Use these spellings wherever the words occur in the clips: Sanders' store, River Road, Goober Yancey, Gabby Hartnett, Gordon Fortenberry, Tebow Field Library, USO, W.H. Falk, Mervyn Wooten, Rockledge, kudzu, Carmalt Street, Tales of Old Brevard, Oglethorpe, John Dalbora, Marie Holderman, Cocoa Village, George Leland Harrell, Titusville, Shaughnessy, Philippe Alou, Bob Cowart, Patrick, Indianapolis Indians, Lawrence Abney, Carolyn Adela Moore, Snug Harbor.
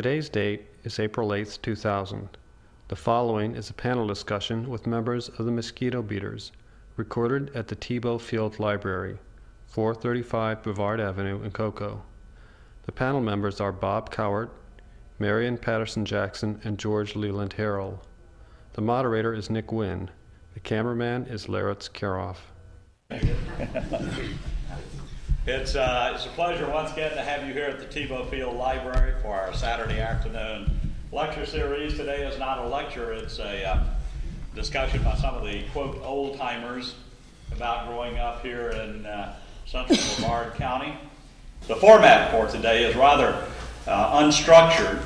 Today's date is April 8, 2000. The following is a panel discussion with members of the Mosquito Beaters, recorded at the Tebow Field Library, 435 Brevard Avenue in Cocoa. The panel members are Bob Cowart, Marion Patterson-Jackson, and George Leland Harrell. The moderator is Nick Wynne. The cameraman is Laritz Karoff. It's a pleasure once again to have you here at the Tebow Field Library for our Saturday afternoon lecture series. Today is not a lecture, it's a discussion by some of the, quote, old-timers about growing up here in central Brevard County. The format for today is rather unstructured.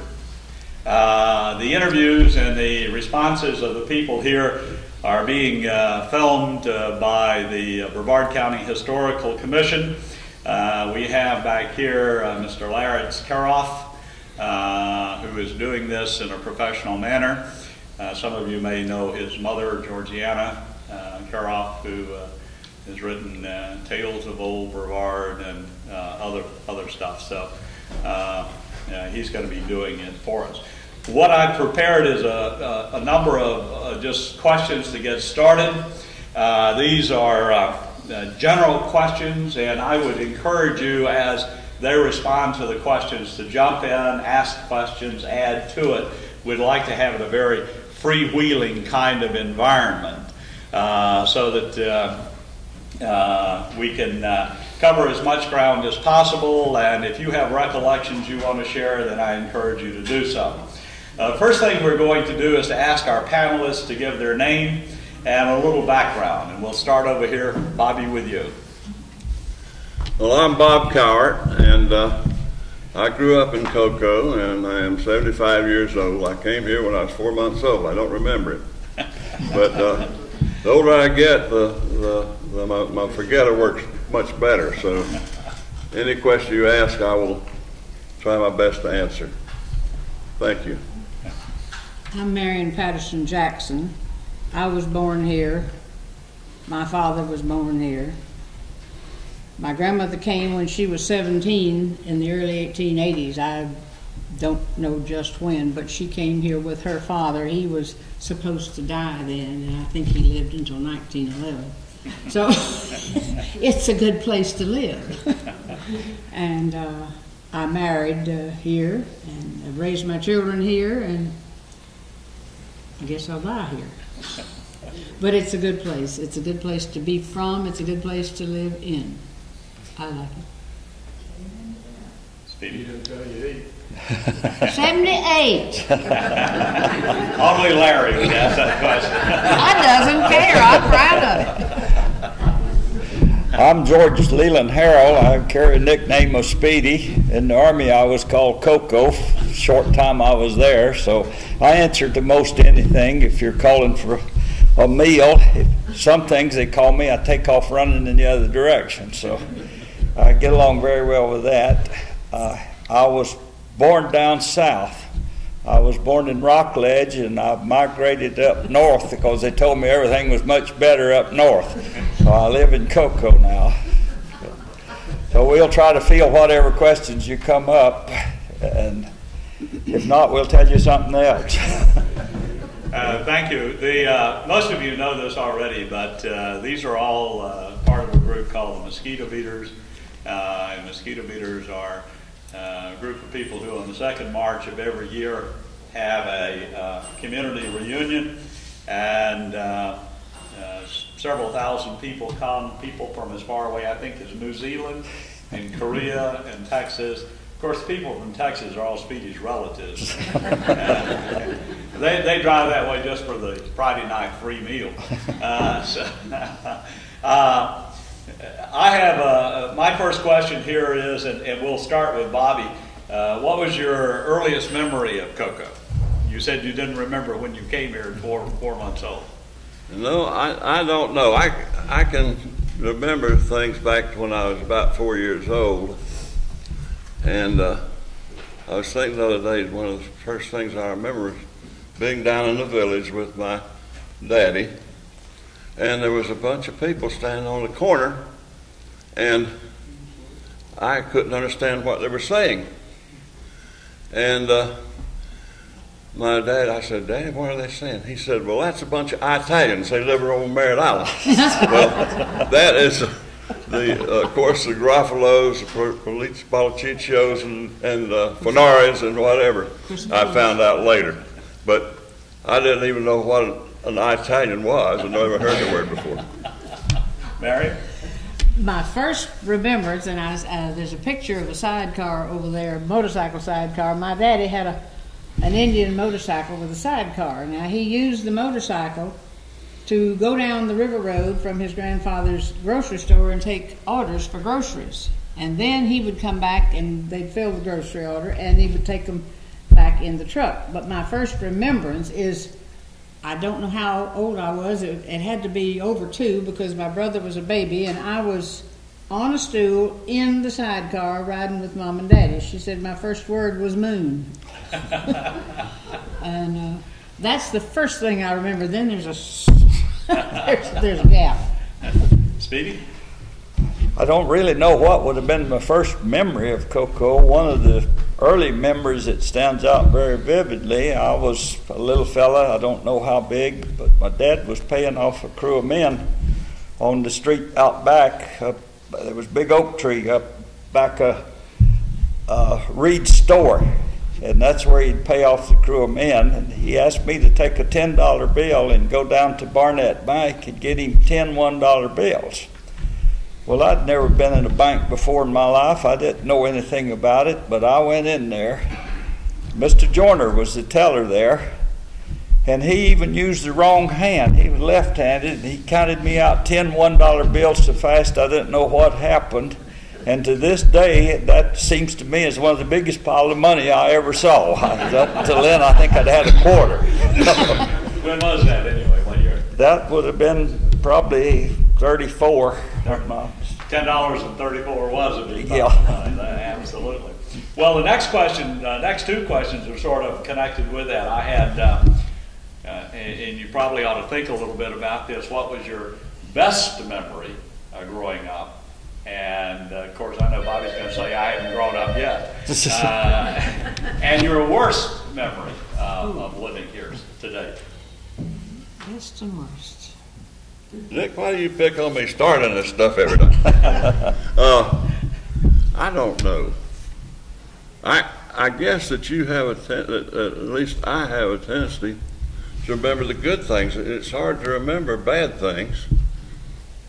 The interviews and the responses of the people here are being filmed by the Brevard County Historical Commission. We have back here Mr. Laritz Karoff, who is doing this in a professional manner. Some of you may know his mother, Georgiana Karoff, who has written Tales of Old Brevard and other stuff. So he's going to be doing it for us. What I've prepared is a number of just questions to get started. These are general questions, and I would encourage you as they respond to the questions to jump in, ask questions, add to it. We'd like to have it a very freewheeling kind of environment so that we can cover as much ground as possible, and if you have recollections you want to share, then I encourage you to do so. First thing we're going to do is to ask our panelists to give their name and a little background, and we'll start over here, Bobby, with you. Well, I'm Bob Cowart, and I grew up in Cocoa, and I am 75 years old. I came here when I was 4 months old. I don't remember it. But the older I get, my forgetter works much better. So any question you ask, I will try my best to answer. Thank you. I'm Marion Patterson-Jackson. I was born here. My father was born here. My grandmother came when she was 17 in the early 1880s. I don't know just when, but she came here with her father. He was supposed to die then, and I think he lived until 1911. So it's a good place to live. And I married here, and I've raised my children here, and I guess I'll die here. But it's a good place. It's a good place to be from. It's a good place to live in. I like it. Stevie, 78. Only Larry would ask that question. I doesn't care. I'm proud of it. I'm George Leland Harrell. I carry the nickname of Speedy. In the Army, I was called Coco. Short time I was there, so I answer to most anything. If you're calling for a meal, some things they call me, I take off running in the other direction. So I get along very well with that. I was born down south. I was born in Rockledge, and I migrated up north because they told me everything was much better up north. So I live in Cocoa now. So we'll try to field whatever questions you come up, and if not, we'll tell you something else. Thank you. Most of you know this already, but these are all part of a group called the Mosquito Beaters. And Mosquito Beaters are a group of people who on the 2nd March of every year have a community reunion, and several thousand people come, people from as far away, I think, as New Zealand and Korea and Texas. Of course, people from Texas are all Speedy's relatives. They drive that way just for the Friday night free meal. I have my first question here is, and we'll start with Bobby. What was your earliest memory of Cocoa? You said you didn't remember when you came here at four months old. No, I don't know. I can remember things back when I was about 4 years old, and I was thinking the other day, one of the first things I remember was being down in the village with my daddy, and there was a bunch of people standing on the corner, and I couldn't understand what they were saying. And my dad, I said, Dad, what are they saying? He said, well, that's a bunch of Italians. They live over on Merritt Island. Well, that is, of course, the Graffalos, the Policiccios, and Fornaris and whatever, I found out later. But I didn't even know what an Italian was. I never heard the word before. Mary? My first remembrance, and there's a picture of a sidecar over there, motorcycle sidecar. My daddy had an Indian motorcycle with a sidecar. Now, he used the motorcycle to go down the River Road from his grandfather's grocery store and take orders for groceries. And then he would come back and they'd fill the grocery order and he would take them back in the truck. But my first remembrance is, I don't know how old I was, it had to be over two because my brother was a baby and I was on a stool in the sidecar riding with Mom and Daddy. She said my first word was moon. And that's the first thing I remember. Then there's a there's a gap. Speedy? I don't really know what would have been my first memory of Cocoa. One of the early memories that stands out very vividly, I was a little fella, I don't know how big, but my dad was paying off a crew of men on the street out back. There was a big oak tree up back a Reed store, and that's where he'd pay off the crew of men. And he asked me to take a $10 bill and go down to Barnett Bank and get him 10 $1 bills. Well, I'd never been in a bank before in my life. I didn't know anything about it, but I went in there. Mr. Joyner was the teller there, and he even used the wrong hand. He was left-handed, and he counted me out 10 $1 bills so fast I didn't know what happened. And to this day, that seems to me as one of the biggest pile of money I ever saw. Up until then, I think I'd had a quarter. When was that, anyway, what year? That would have been probably 34. $10.34 was it? Yeah. Absolutely. Well, the next question, next two questions are sort of connected with that. I had, and you probably ought to think a little bit about this, what was your best memory growing up? And of course, I know Bobby's going to say I haven't grown up yet. And your worst memory of living here today. Best and worst. Nick, why do you pick on me starting this stuff every time? I don't know. I guess that you have at least I have a tendency to remember the good things. It's hard to remember bad things.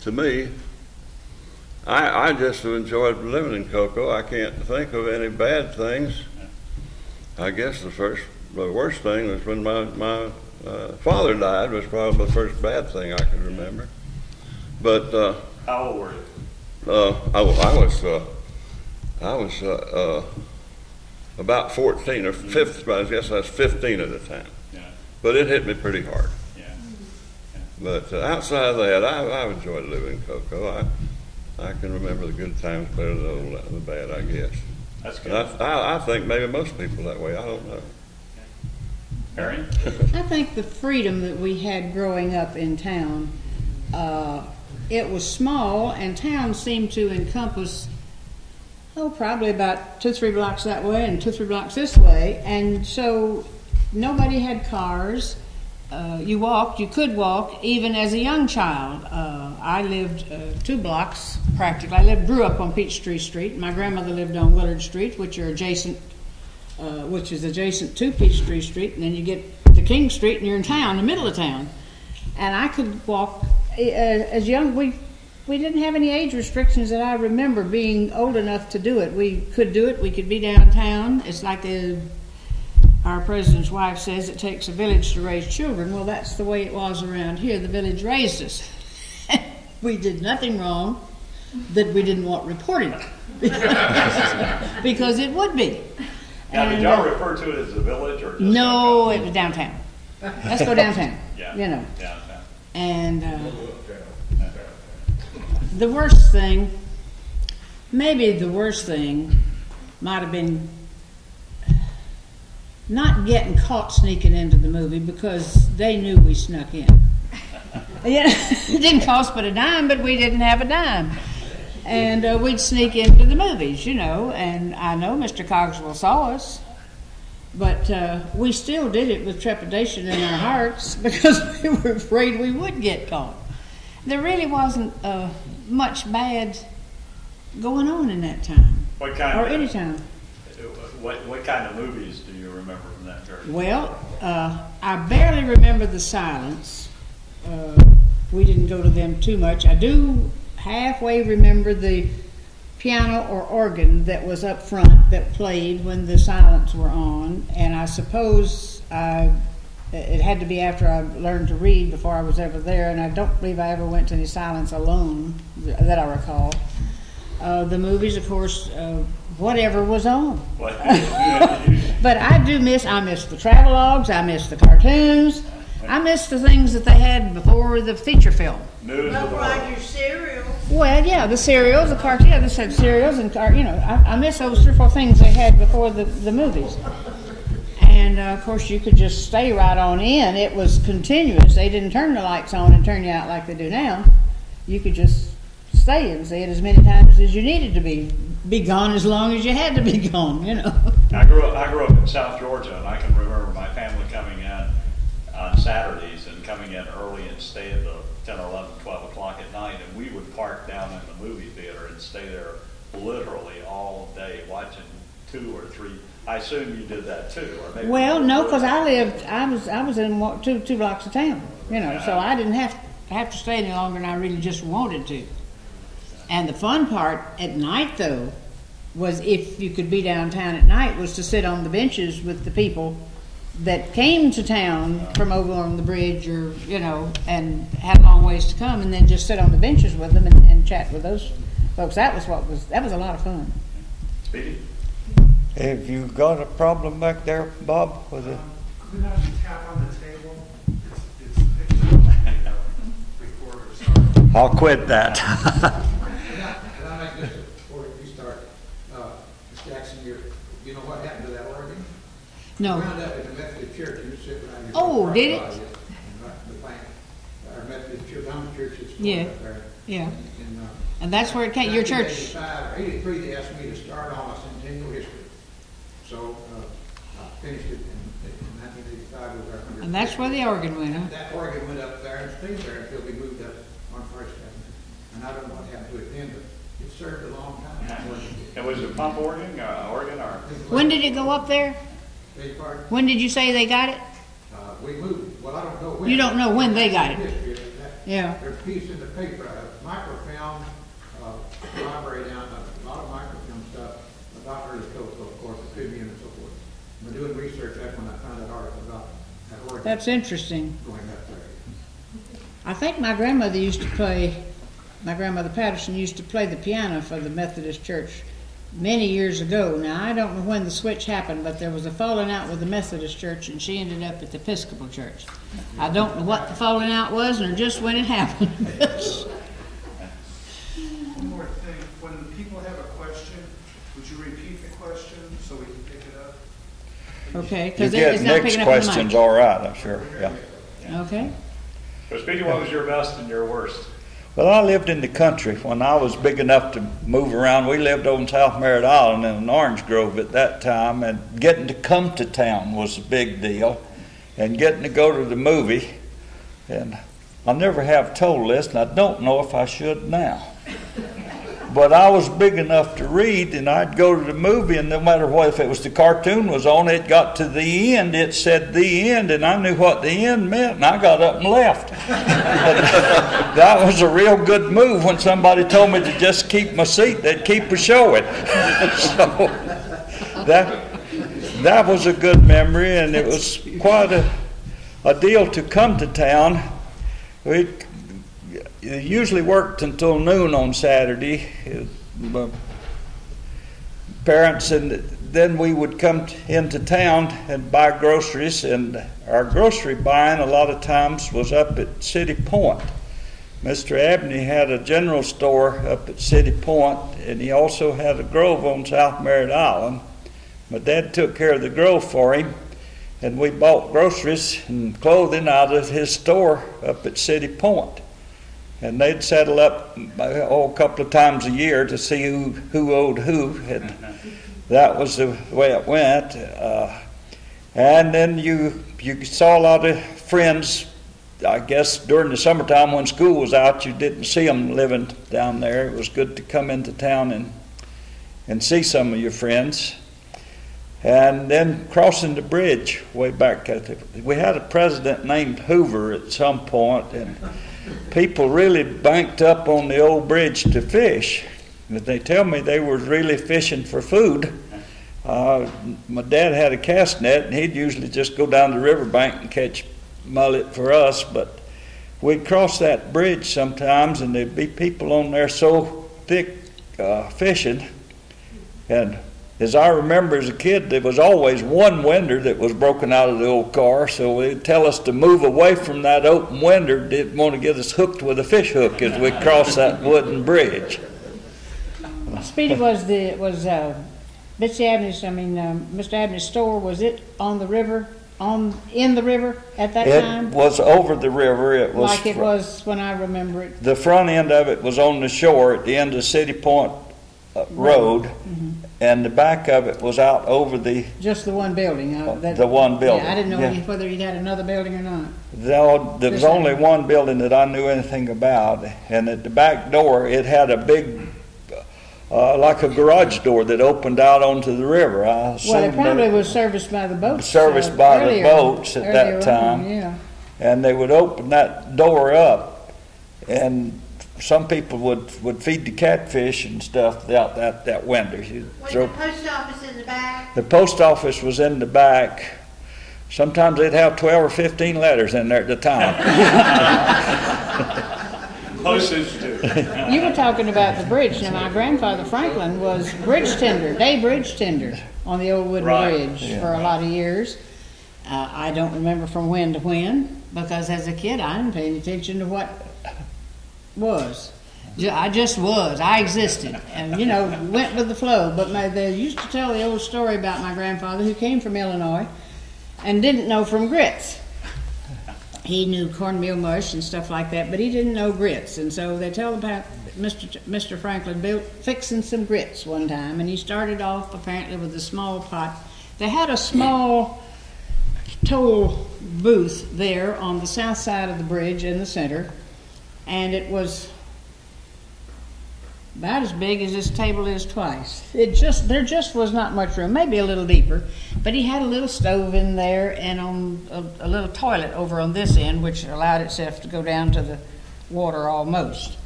To me. I just have enjoyed living in Cocoa. I can't think of any bad things. I guess the worst thing was when my father died was probably the first bad thing I could remember. But how old were you? I was about 14 or 15. I guess I was 15 at the time. Yeah. But it hit me pretty hard. Yeah. Yeah. But outside of that, I've enjoyed living in Cocoa. I can remember the good times better than the bad, I guess. That's good. I think maybe most people that way. I don't know. Marion? I think the freedom that we had growing up in town, it was small, and town seemed to encompass, probably about 2 or 3 blocks that way and 2 or 3 blocks this way. And so nobody had cars. You walked, you could walk, even as a young child. I lived 2 blocks, practically. Grew up on Peachtree Street. My grandmother lived on Willard Street, which is adjacent to Peachtree Street, and then you get to King Street and you're in town, the middle of town. And I could walk as young. We didn't have any age restrictions that I remember being old enough to do it. We could do it, we could be downtown. It's like our president's wife says it takes a village to raise children. Well, that's the way it was around here. The village raised us. We did nothing wrong that we didn't want reported. Because it would be. Now, did y'all refer to it as a village? Or just no, it was downtown. Let's go downtown. Yeah, you know. Downtown. And the worst thing, maybe the worst thing might have been not getting caught sneaking into the movie because they knew we snuck in. Yeah, it didn't cost but a dime, but we didn't have a dime. And we'd sneak into the movies, you know, and I know Mr. Cogswell saw us, But we still did it with trepidation in our hearts because we were afraid we would get caught. There really wasn't much bad going on in that time. What kind or of, any time. What kind of movies do you remember from that period? Well, I barely remember The Silence. We didn't go to them too much. I do halfway remember the piano or organ that was up front that played when The Silence were on, and I suppose it had to be after I learned to read before I was ever there, and I don't believe I ever went to any Silence alone that I recall. The movies, of course, whatever was on. But I do miss, I miss the travelogues, I miss the cartoons, I miss the things that they had before the feature film. Well, yeah, the cereals, the cartoons, yeah, they said cereals and I miss those 3 or 4 things they had before the movies. And of course, you could just stay right on in. It was continuous. They didn't turn the lights on and turn you out like they do now. You could just stay and see it as many times as you needed to be gone as long as you had to be gone. You know. I grew up in South Georgia, and I can remember my family coming in on Saturdays and coming in early and stay at the 10, 11, 12 o'clock at night, and we would park down in the movie theater and stay there literally all day watching 2 or 3. I assume you did that too, or maybe. Well, no, because I was in two blocks of town, you know, so I didn't have to stay any longer than I really just wanted to. And the fun part at night, though, was if you could be downtown at night, was to sit on the benches with the people that came to town from over on the bridge or, you know, and had long ways to come, and then just sit on the benches with them and chat with those folks. That was a lot of fun. Speedy? Have you got a problem back there, Bob? With it? Could not tap on the table. It's recorder, sorry. I'll quit that. And I might just, before you start, Ms. Jackson, you know what happened to that organ? No. Wound up at the Methodist Church. You sit around your did it? Our Methodist Church, yeah. Up there. Yeah. And that's where it came. Your church. 1985 or 83, they asked me to start on a centennial history. So I finished it in 1985 with our 100th. And that's where the organ went, huh? That organ went up there and stayed there until we moved up on First Avenue. And I don't know what happened to it then, but it served a long time. Yeah. It was a pump organ, or? When did it go up there? When did you say they got it? We moved. Well, I don't know when. You don't know when they got it. Yeah. There's a piece in the paper, a microfilm library down there, a lot of microfilm stuff about early coastal, of course, the Tribune and so forth. We're doing research after when I found that article about that organ. That's interesting. Going up there. I think my grandmother used to play, my grandmother Patterson used to play the piano for the Methodist Church many years ago. Now, I don't know when the switch happened, but there was a falling out with the Methodist Church, and she ended up at the Episcopal Church. I don't know what the falling out was or just when it happened. One more thing. When people have a question, would you repeat the question so we can pick it up? Okay, because it's not picking up the mic. You get Nick's questions all right, I'm sure. Yeah. Okay. So, speaking, what was your best and your worst? Well, I lived in the country when I was big enough to move around. We lived on South Merritt Island in an orange grove at that time, and getting to come to town was a big deal, and getting to go to the movie. And I never have told this, and I don't know if I should now. But I was big enough to read, and I'd go to the movie, and no matter what, if it was the cartoon was on, it got to the end, it said the end, and I knew what the end meant, and I got up and left. That was a real good move when somebody told me to just keep my seat, they'd keep a showing. So that was a good memory, and it was quite a deal to come to town. It usually worked until noon on Saturday, parents, and then we would come into town and buy groceries, and our grocery buying a lot of times was up at City Point. Mr. Abney had a general store up at City Point, and he also had a grove on South Merritt Island. My dad took care of the grove for him, and we bought groceries and clothing out of his store up at City Point. And they'd settle up a couple of times a year to see who owed who, and that was the way it went. And then you saw a lot of friends, I guess, during the summertime when school was out. You didn't see them living down there. It was good to come into town and see some of your friends. And then crossing the bridge way back, we had a president named Hoover at some point, and people really banked up on the old bridge to fish. But they tell me they were really fishing for food. My dad had a cast net, and he'd usually just go down the riverbank and catch mullet for us, but we'd cross that bridge sometimes, and there'd be people on there so thick fishing. And as I remember as a kid, there was always one winder that was broken out of the old car, so they'd tell us to move away from that open winder. Didn't want to get us hooked with a fish hook as we crossed that wooden bridge. Speedy was Betsy Abney's, Mr. Abney's store, was it on the river, in the river at that time? It was over the river. It was like it was when I remember it. The front end of it was on the shore at the end of City Point Road, mm-hmm. and the back of it was out over the... Just the one building. The one building. Yeah, I didn't know whether he had another building or not. There was only one building that I knew anything about, and at the back door it had a big... like a garage door that opened out onto the river. Well, it probably was serviced by the boats. Serviced by the boats at that time. Yeah. And they would open that door up, and some people would feed the catfish and stuff out that window. Was the post office in the back? The post office was in the back. Sometimes they'd have 12 or 15 letters in there at the time. Closest to. You were talking about the bridge. Now, my grandfather Franklin was bridge tender, day bridge tender on the old wooden bridge for a lot of years. I don't remember from when to when, because as a kid I didn't pay any attention to what was. I just was. I existed and, you know, went with the flow. But they used to tell the old story about my grandfather who came from Illinois and didn't know from grits. He knew cornmeal mush and stuff like that, but he didn't know grits. And so they tell about Mr. Franklin fixing some grits one time, and he started off apparently with a small pot. They had a small toll booth there on the south side of the bridge in the center, and it was about as big as this table is twice. There just was not much room, maybe a little deeper, but he had a little stove in there and on a little toilet over on this end, which allowed itself to go down to the water almost,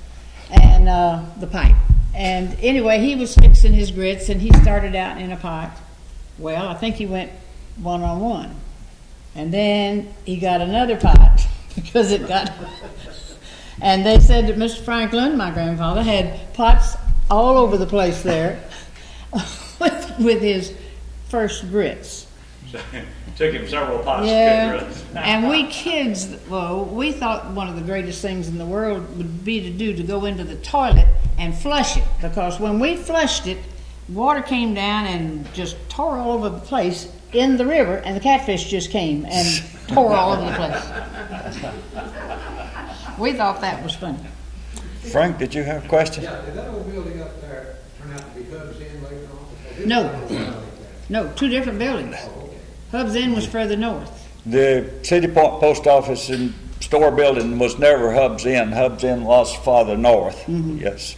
and the pipe. And anyway, he was fixing his grits, and he started out in a pot. Well, I think he went one-on-one, and then he got another pot because it got... And they said that Mr. Franklin, my grandfather, had pots all over the place there with his first grits. Took him several pots to get grits. And we kids, well, we thought one of the greatest things in the world would be to go into the toilet and flush it, because when we flushed it, water came down and just tore all over the place in the river, and the catfish just came and tore all over the place. We thought that was funny. Frank, did you have a question? Yeah, did that old building up there turn out to be Hubs Inn later on? No. No, two different buildings. Oh, okay. Hubs Inn was further north. The City Point post office and store building was never Hubs Inn. Hubs Inn was farther north, mm-hmm. Yes.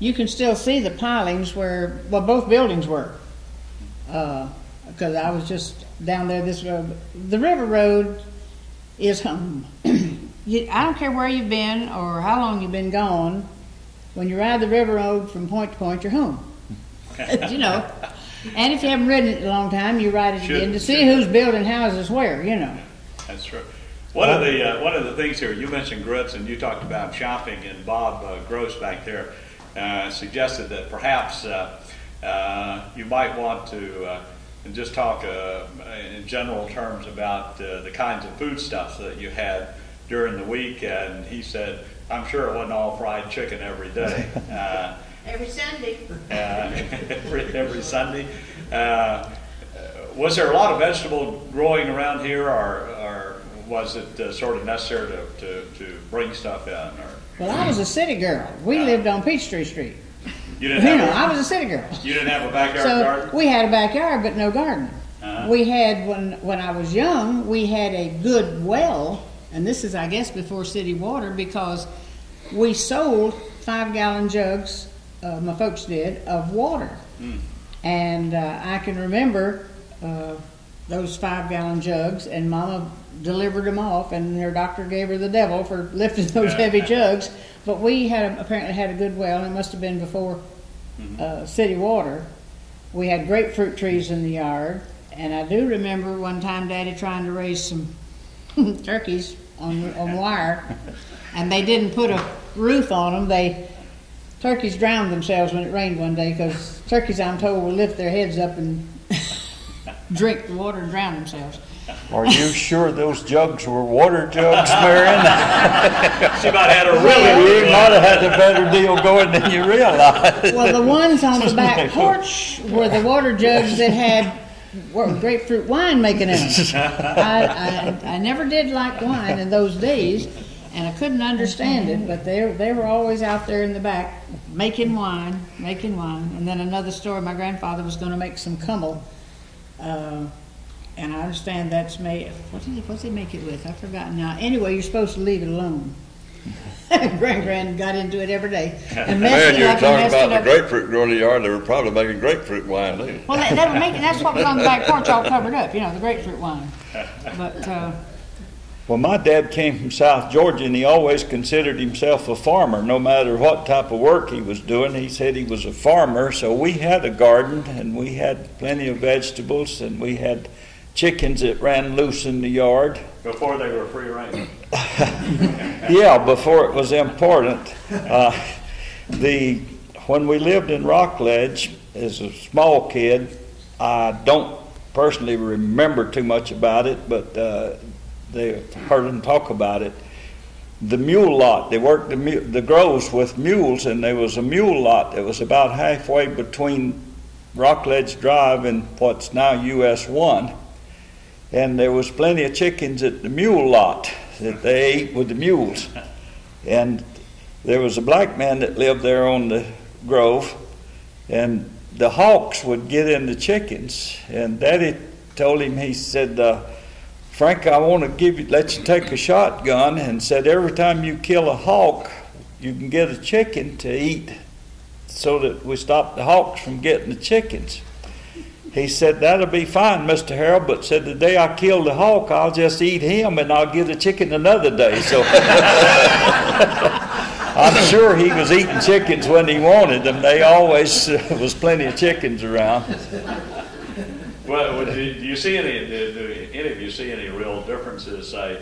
You can still see the pilings where, well, both buildings were. Because I was just down there this road. The River Road is home. I don't care where you've been or how long you've been gone. When you ride the River Road from point to point, you're home. You know. And if you haven't ridden it in a long time, you ride it again to see who's building houses where, you know. That's true. One of the things here, you mentioned grits and you talked about shopping, and Bob Gross back there suggested that perhaps you might want to just talk in general terms about the kinds of foodstuffs that you had during the week, and he said, I'm sure it wasn't all fried chicken every day. Every Sunday. Every Sunday. Was there a lot of vegetable growing around here, or was it sort of necessary to bring stuff in? Or? Well, I was a city girl. We lived on Peachtree Street. You didn't have I was a city girl. You didn't have a backyard garden? We had a backyard, but no garden. We had, when I was young, we had a good well, and this is, I guess, before city water, because we sold 5-gallon jugs, my folks did, of water. Mm. And I can remember those 5-gallon jugs, and Mama delivered them off, and her doctor gave her the devil for lifting those heavy jugs. But we had apparently had a good well, and it must have been before city water. We had grapefruit trees in the yard, and I do remember one time Daddy trying to raise some turkeys on wire, and they didn't put a roof on them. Turkeys drowned themselves when it rained one day, because turkeys, I'm told, will lift their heads up and drink the water and drown themselves. Are you sure those jugs were water jugs, Marion? She might have had a really might have had a better deal going than you realize. Well, the ones on the back porch were the water jugs that had grapefruit wine making in them. I never did like wine in those days, and I couldn't understand it, but they were always out there in the back making wine. And then another story, my grandfather was going to make some kummel. And I understand that's made, what's he make it with? I've forgotten now. Anyway, you're supposed to leave it alone. Grand got into it every day. And man, you were talking about the grapefruit growing in the yard. They were probably making grapefruit wine, too. Well, that's what was on the back porch all covered up, you know, the grapefruit wine. But, well, my dad came from South Georgia, and he always considered himself a farmer. No matter what type of work he was doing, he said he was a farmer. So we had a garden, and we had plenty of vegetables, and we had chickens that ran loose in the yard. Before they were free range. Yeah, before it was important. When we lived in Rockledge as a small kid, I don't personally remember too much about it, but they heard them talk about it. The mule lot, they worked the groves with mules, and there was a mule lot that was about halfway between Rockledge Drive and what's now US 1. And there was plenty of chickens at the mule lot that they ate with the mules. And there was a black man that lived there on the grove, and the hawks would get in the chickens. And Daddy told him, he said, Frank, I want to let you take a shotgun, and said every time you kill a hawk, you can get a chicken to eat, so that we stop the hawks from getting the chickens. He said, that'll be fine, Mr. Harrell, but said, the day I kill the hawk, I'll just eat him, and I'll give the chicken another day. So I'm sure he was eating chickens when he wanted them. They always was plenty of chickens around. Well, do any of you see any real differences, say,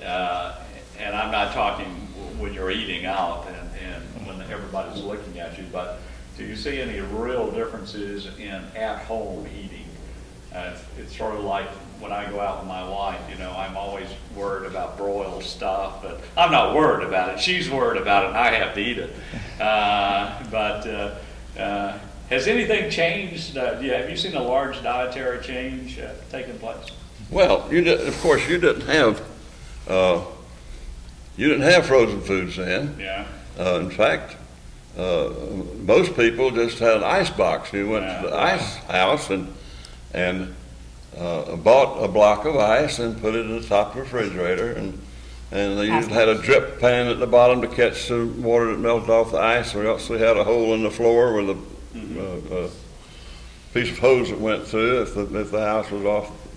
and I'm not talking when you're eating out and when everybody's looking at you, but do you see any real differences in at-home eating? It's sort of like when I go out with my wife, you know, I'm always worried about broiled stuff, but I'm not worried about it. She's worried about it, and I have to eat it. Has anything changed? Have you seen a large dietary change taking place? Well, you didn't have frozen foods then. Yeah. In fact, most people just had an ice box. You went to the ice house and bought a block of ice and put it in the top of the refrigerator, and they usually had a drip pan at the bottom to catch the water that melted off the ice, or else they had a hole in the floor with a piece of hose that went through if the house was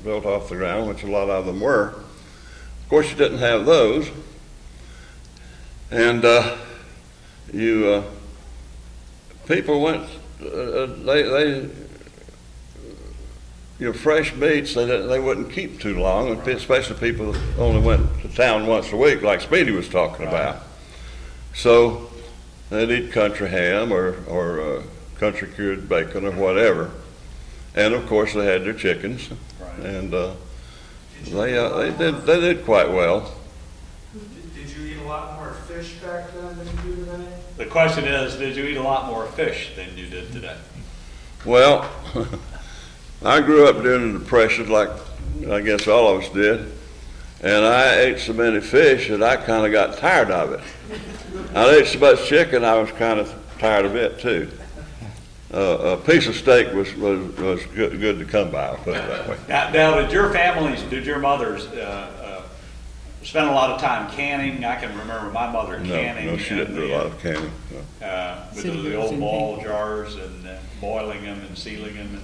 built off the ground, which a lot of them were. Of course, you didn't have those, and people went. Your fresh meats they wouldn't keep too long, especially people that only went to town once a week, like Speedy was talking about. So they'd eat country ham or country cured bacon or whatever, and of course they had their chickens, and they did quite well. Did you eat a lot more fish back then than you do today? The question is, did you eat a lot more fish than you did today? Well, I grew up during the Depression, like I guess all of us did, and I ate so many fish that I kind of got tired of it. I ate so much chicken, I was kind of tired of it too. a piece of steak was good to come by, I'll put it that way. Now did your mothers spend a lot of time canning? I can remember my mother canning. No, she didn't do a lot of canning. No. With the old ball jars and boiling them and sealing them.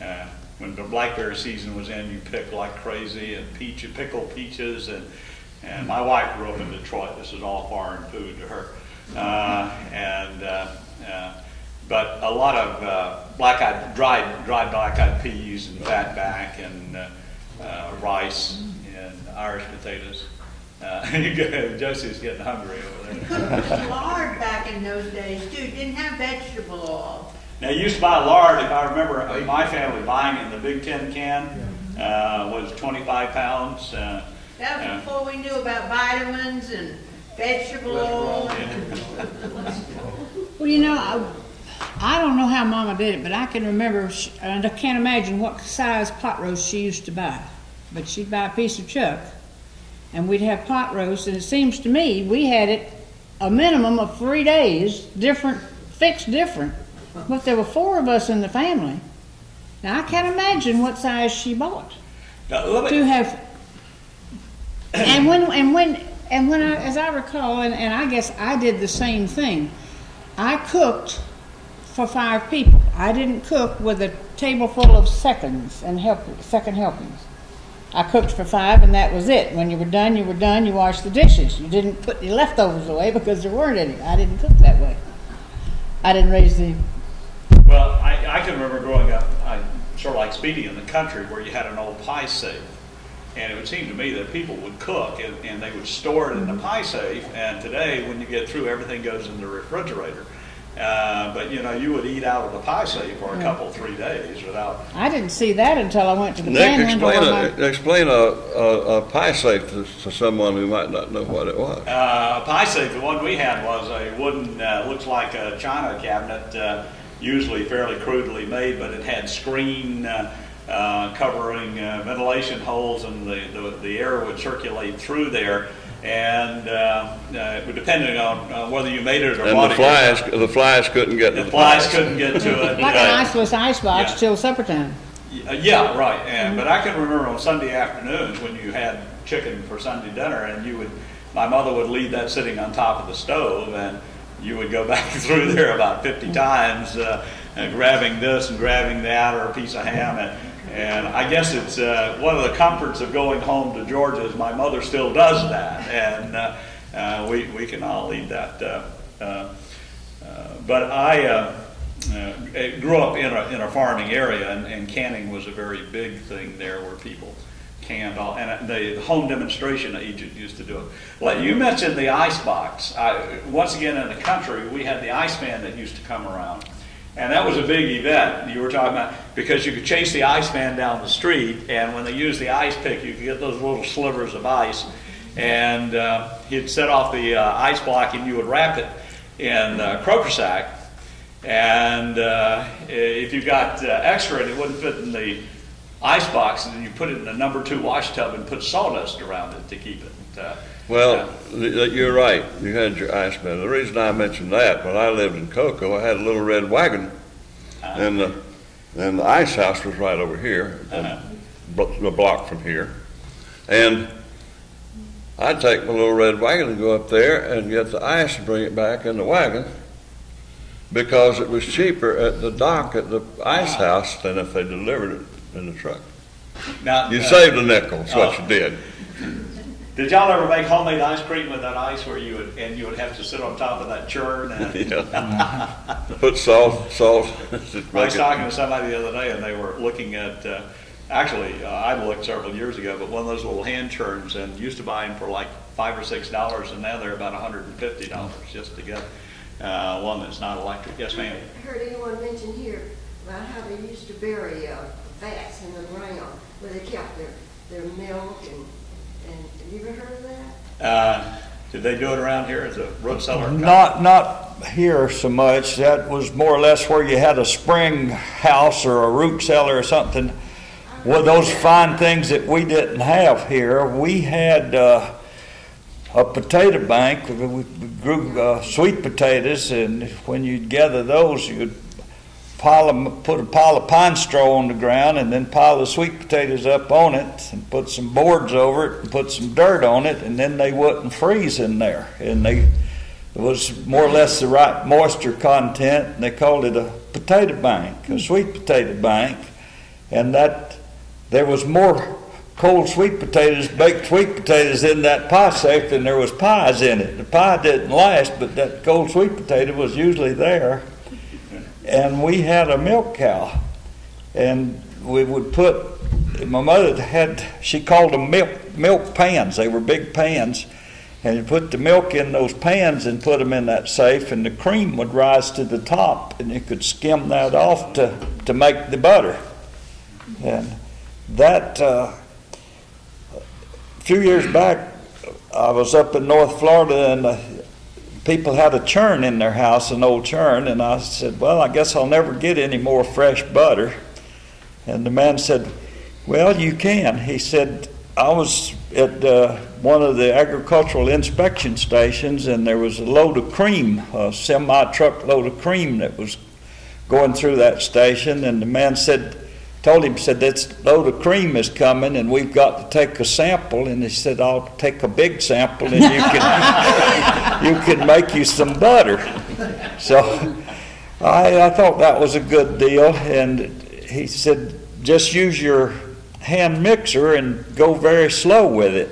And, when the blackberry season was in, you picked like crazy, and pickled peaches. And my wife grew up in Detroit. This is all foreign food to her. But a lot of dried black-eyed peas and fatback and rice and Irish potatoes. Josie's getting hungry over there. Cooked lard back in those days, too. Didn't have vegetable oil. Now, you used to buy lard. If I remember my family buying it in the big tin can, was 25 pounds. That was before we knew about vitamins and vegetable oil. Well, you know, I don't know how Mama did it, but I can remember, and I can't imagine what size pot roast she used to buy. But she'd buy a piece of chuck, and we'd have pot roast, and it seems to me we had it a minimum of 3 days, fixed different. But there were 4 of us in the family. Now, I can't imagine what size she bought to have. And when I, as I recall, and I guess I did the same thing. I cooked for 5 people. I didn't cook with a table full of seconds and second helpings. I cooked for 5, and that was it. When you were done, you were done. You washed the dishes. You didn't put the leftovers away because there weren't any. I didn't cook that way. I didn't raise the... Well, I can remember growing up, sort of like Speedy, in the country where you had an old pie safe. And it would seem to me that people would cook and they would store it in the pie safe. And today, when you get through, everything goes in the refrigerator. But, you know, you would eat out of the pie safe for a couple, 3 days without... I didn't see that until I went to the panhandle. Explain a pie safe to someone who might not know what it was. A pie safe, the one we had, was a wooden, looks like a china cabinet, usually fairly crudely made, but it had screen covering ventilation holes, and the air would circulate through there. And depending on whether you made it or not, the flies couldn't get to it. The flies couldn't get to it. Like an iceless icebox till supper time. Yeah, right. And, but I can remember on Sunday afternoons when you had chicken for Sunday dinner, and my mother would leave that sitting on top of the stove, and you would go back through there about 50 times, grabbing this and grabbing that, or a piece of ham. And I guess it's one of the comforts of going home to Georgia is my mother still does that, and we can all eat that. But I grew up in a farming area, and canning was a very big thing there, where people canned all. And the home demonstration agent used to do it. Like you mentioned the ice box. Once again, in the country, we had the iceman that used to come around. And that was a big event you were talking about, because you could chase the ice man down the street, and when they used the ice pick, you could get those little slivers of ice. And he'd set off the ice block, and you would wrap it in croaker sack. And if you got extra and it wouldn't fit in the ice box, and then you put it in the #2 wash tub and put sawdust around it to keep it. Well, you're right. You had your ice man. The reason I mentioned that, when I lived in Cocoa, I had a little red wagon, and the ice house was right over here, a block from here. And I'd take my little red wagon and go up there and get the ice and bring it back in the wagon, because it was cheaper at the dock at the ice house than if they delivered it in the truck. Now, you saved a nickel, that's what you did. Did y'all ever make homemade ice cream with that ice, where you would have to sit on top of that churn and put salt? I was talking to somebody the other day, and they were looking at I looked several years ago, but one of those little hand churns, and used to buy them for like $5 or $6, and now they're about $150 just to get one that's not electric. Yes, ma'am. I heard anyone mention here about how they used to bury vats in the ground where they kept their milk and. Have you ever heard of that? Did they do it around here as a root cellar? Not here so much. That was more or less where you had a spring house or a root cellar or something. Well, those fine things that we didn't have here. We had a potato bank. We grew sweet potatoes, and when you'd gather those, you'd put a pile of pine straw on the ground and then pile the sweet potatoes up on it and put some boards over it and put some dirt on it, and then they wouldn't freeze in there. And they, it was more or less the right moisture content, and they called it a potato bank, a sweet potato bank. And that there was more cold sweet potatoes, baked sweet potatoes in that pie sector than there was pies in it. The pie didn't last, but that cold sweet potato was usually there. And we had a milk cow, and we would put, my mother had, she called them milk pans. They were big pans, and you put the milk in those pans and put them in that safe, and the cream would rise to the top, and you could skim that off to make the butter. And that, a few years back, I was up in North Florida, and people had a churn in their house, an old churn, and I said, well, I guess I'll never get any more fresh butter. And the man said, well, you can. He said, I was at one of the agricultural inspection stations, and there was a load of cream, a semi-truck load of cream that was going through that station, and the man said, told him, said, this load of cream is coming, and we've got to take a sample. And he said, I'll take a big sample, and you can you can make you some butter. So I thought that was a good deal. And he said, just use your hand mixer and go very slow with it.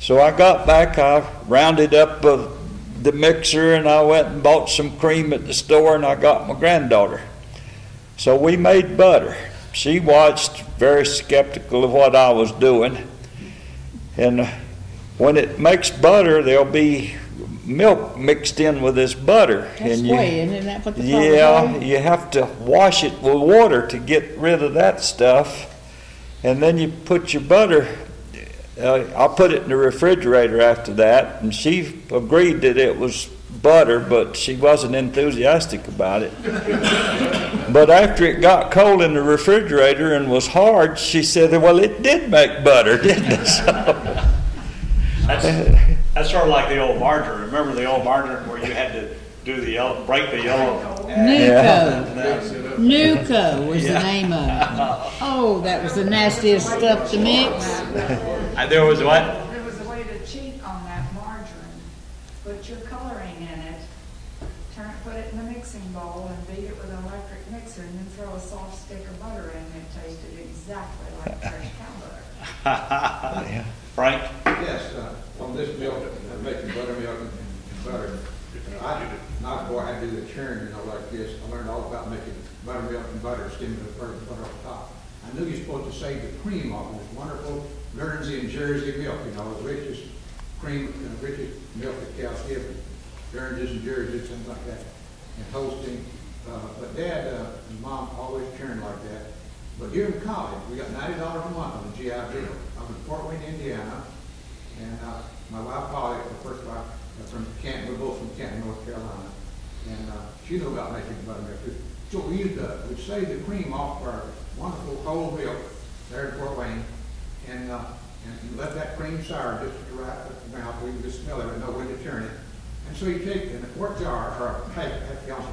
So I got back, I rounded up the mixer, and I went and bought some cream at the store, and I got my granddaughter. So we made butter. She watched, very skeptical of what I was doing. And when it makes butter, there'll be milk mixed in with this butter. That's way, isn't that what the problem is? Yeah, you have to wash it with water to get rid of that stuff. And then you put your butter, I'll put it in the refrigerator after that. And she agreed that it was butter, but she wasn't enthusiastic about it. But after it got cold in the refrigerator and was hard, she said, well, it did make butter, didn't it? So, that's sort of like the old margarine. Remember the old margarine where you had to do the yellow, break the yellow? Nuco. Nuco was the name of it. Oh, that was the nastiest stuff to mix. There was what? There was a way to cheat on that margarine. Put your coloring in it, put it in the mixing bowl, and beat it with an electric mixer, and then throw a soft stick of butter in, and it tasted exactly like fresh cow butter. Frank? Yes, on this milk, making buttermilk and butter, my boy, I do the churn and all like this. I learned all about making buttermilk and butter, skimming the butter on top. I knew you're supposed to save the cream off this wonderful Guernsey and Jersey milk, you know, the richest cream and the richest milk that cows give, oranges and jerseys, things like that, and toasting. But Dad and Mom always churned like that. But here in college, we got $90 a month on the GI Bill. I'm in Fort Wayne, Indiana, and my wife Polly, the first wife, from Canton, we're both from Canton, North Carolina, and she knew about making buttermilk too. So we used to save the cream off our wonderful cold milk there in Fort Wayne, and let that cream sour just to the right of the mouth. We could just smell it and know when to churn it. And so you take in a quart jar, or a half-gallon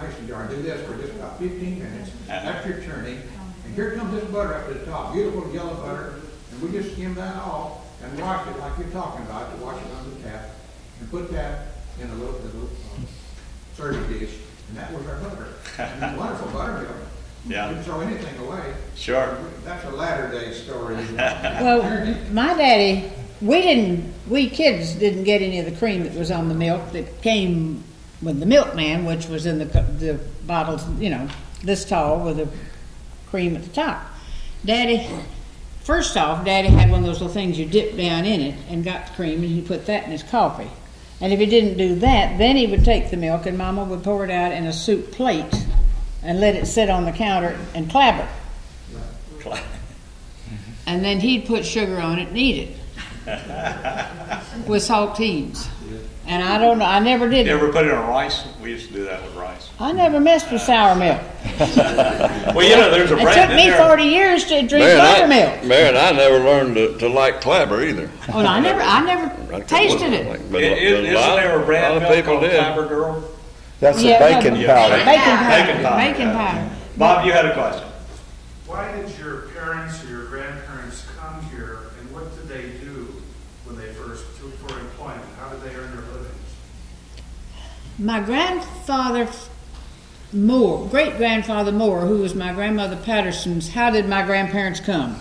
mason jar, and do this for just about 15 minutes after you're churning. And here comes this butter up to the top, beautiful yellow butter. And we just skim that off and wash it like you're talking about, to wash it under the tap, and put that in a little serving dish. And that was our butter. And wonderful buttermilk. Yeah. You didn't throw anything away. Sure. That's a latter-day story. Well, my daddy, we kids didn't get any of the cream that was on the milk that came with the milkman, which was in the bottles, you know, this tall with the cream at the top. Daddy, first off, Daddy had one of those little things you dip down in it and got the cream, and he put that in his coffee. And if he didn't do that, then he would take the milk, and Mama would pour it out in a soup plate and let it sit on the counter and clabber. And then he'd put sugar on it and eat it. With saltines. And I don't know, I never did. You ever put it on rice? We used to do that with rice. I never messed with sour milk. Well, you know, there's a brand. It took me 40 years to drink buttermilk. Merritt, I never learned to like clabber either. Oh, no, I never tasted it. Isn't there a brand milk called Clabber Girl? That's the bacon powder. Bacon powder. Bob, you had a question. Why did your parents or your grandparents come here, and what did they do when they first took for employment? How did they earn their livings? My grandfather Moore, great-grandfather Moore, who was my grandmother Patterson's, how did my grandparents come?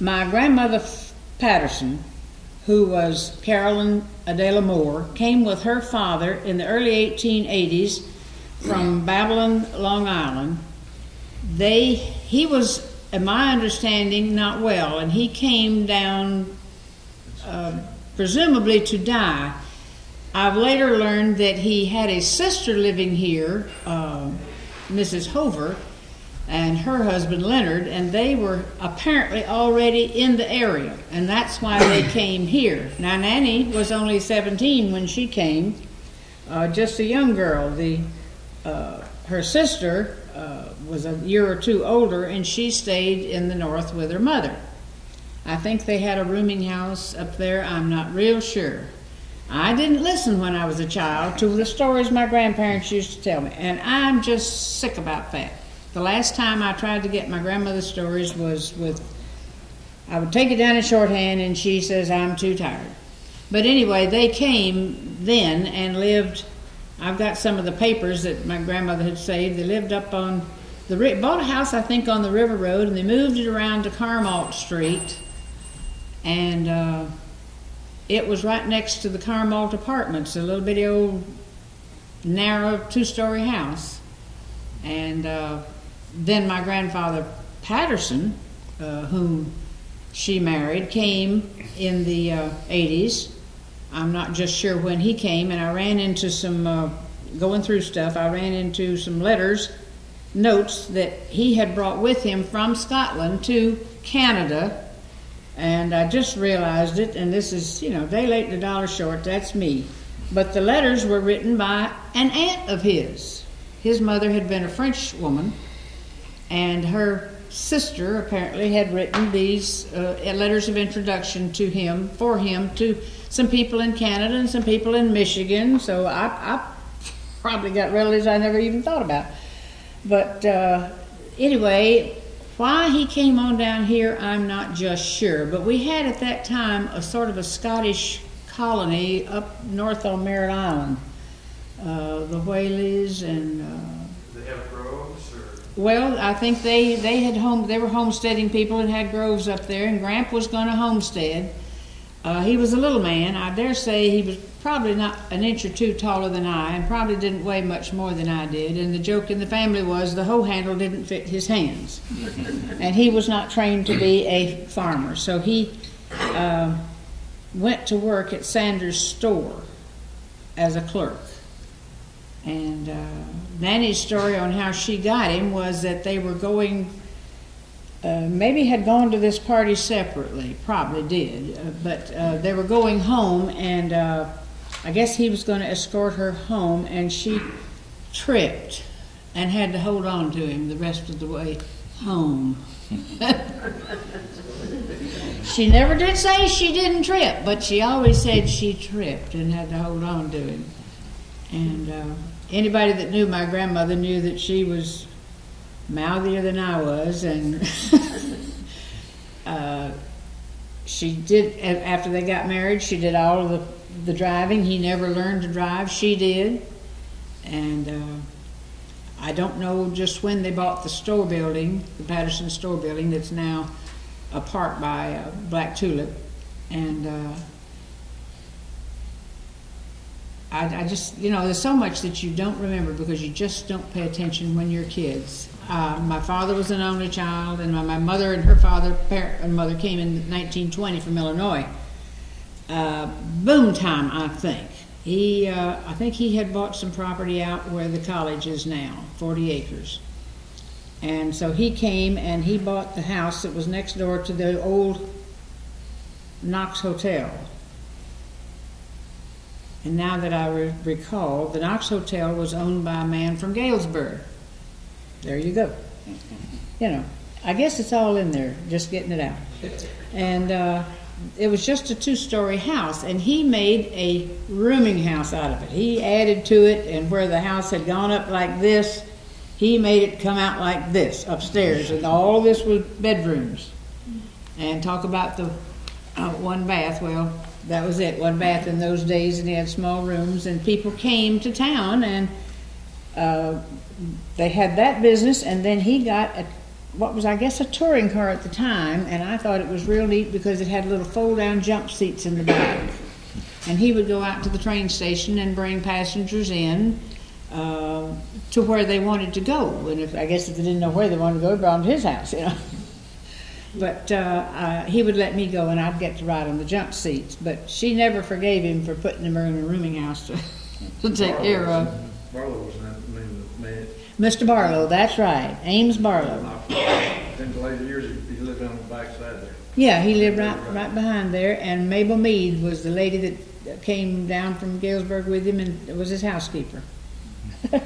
My grandmother Patterson, who was Carolyn Adela Moore, came with her father in the early 1880s from Babylon, Long Island. He was, in my understanding, not well, and he came down presumably to die. I've later learned that he had a sister living here, Mrs. Hover, and her husband Leonard, and they were apparently already in the area, and that's why they came here. Now, Nanny was only 17 when she came, just a young girl. Her sister was a year or two older, and she stayed in the north with her mother. I think they had a rooming house up there. I'm not real sure. I didn't listen when I was a child to the stories my grandparents used to tell me, and I'm just sick about that. The last time I tried to get my grandmother's stories was with, I would take it down in shorthand, and she says, I'm too tired. But anyway, they came then and lived, I've got some of the papers that my grandmother had saved. They lived up on, bought a house, I think, on the River Road, and they moved it around to Carmalt Street, and it was right next to the Carmalt Apartments, a little bitty old narrow two-story house. And then my grandfather Patterson, whom she married, came in the 80s. I'm not just sure when he came, and I ran into some, going through stuff, I ran into some letters, notes that he had brought with him from Scotland to Canada. And I just realized it, and this is, you know, day late and a dollar short, that's me. But the letters were written by an aunt of his. His mother had been a French woman, and her sister apparently had written these letters of introduction to him, for him, to some people in Canada and some people in Michigan. So I probably got relatives I never even thought about. But anyway, why he came on down here, I'm not just sure, but we had at that time a sort of a Scottish colony up north on Merritt Island. The Whaleys and... Did they have groves? Or? Well, I think they were homesteading people and had groves up there, and Gramp was going to homestead. He was a little man. I dare say he was probably not an inch or two taller than I, and probably didn't weigh much more than I did, and the joke in the family was the hoe handle didn't fit his hands. And he was not trained to be a farmer, so he went to work at Sanders' store as a clerk. And Nanny's story on how she got him was that they were going... maybe had gone to this party separately, probably did, but they were going home, and I guess he was going to escort her home, and she tripped and had to hold on to him the rest of the way home. She never did say she didn't trip, but she always said she tripped and had to hold on to him. And anybody that knew my grandmother knew that she was mouthier than I was, and she did, after they got married, she did all of the driving. He never learned to drive, she did. And I don't know just when they bought the store building, the Patterson store building, that's now a park by Black Tulip. And I just, you know, there's so much that you don't remember because you just don't pay attention when you're kids. My father was an only child, and my mother and her mother came in 1920 from Illinois. Boom time, I think. I think he had bought some property out where the college is now, 40 acres. And so he came and he bought the house that was next door to the old Knox Hotel. And now that I recall, the Knox Hotel was owned by a man from Galesburg. There you go. You know, I guess it's all in there, just getting it out. And it was just a two-story house, and he made a rooming house out of it. He added to it, and where the house had gone up like this, he made it come out like this upstairs, and all this was bedrooms. And talk about the one bath. Well, that was it, one bath in those days, and he had small rooms, and people came to town, and they had that business, and then he got a, what was, I guess, a touring car at the time, and I thought it was real neat because it had little fold-down jump seats in the back. And he would go out to the train station and bring passengers in to where they wanted to go. And if, I guess if they didn't know where they wanted to go, they brought them to his house, you know. But he would let me go, and I'd get to ride on the jump seats. But she never forgave him for putting him in a rooming house to take care of. Barlow was not the name of the man. Mr. Barlow, that's right, Ames Barlow. In the later years, he lived on the backside there. Yeah, he lived right behind there, and Mabel Mead was the lady that came down from Galesburg with him and was his housekeeper.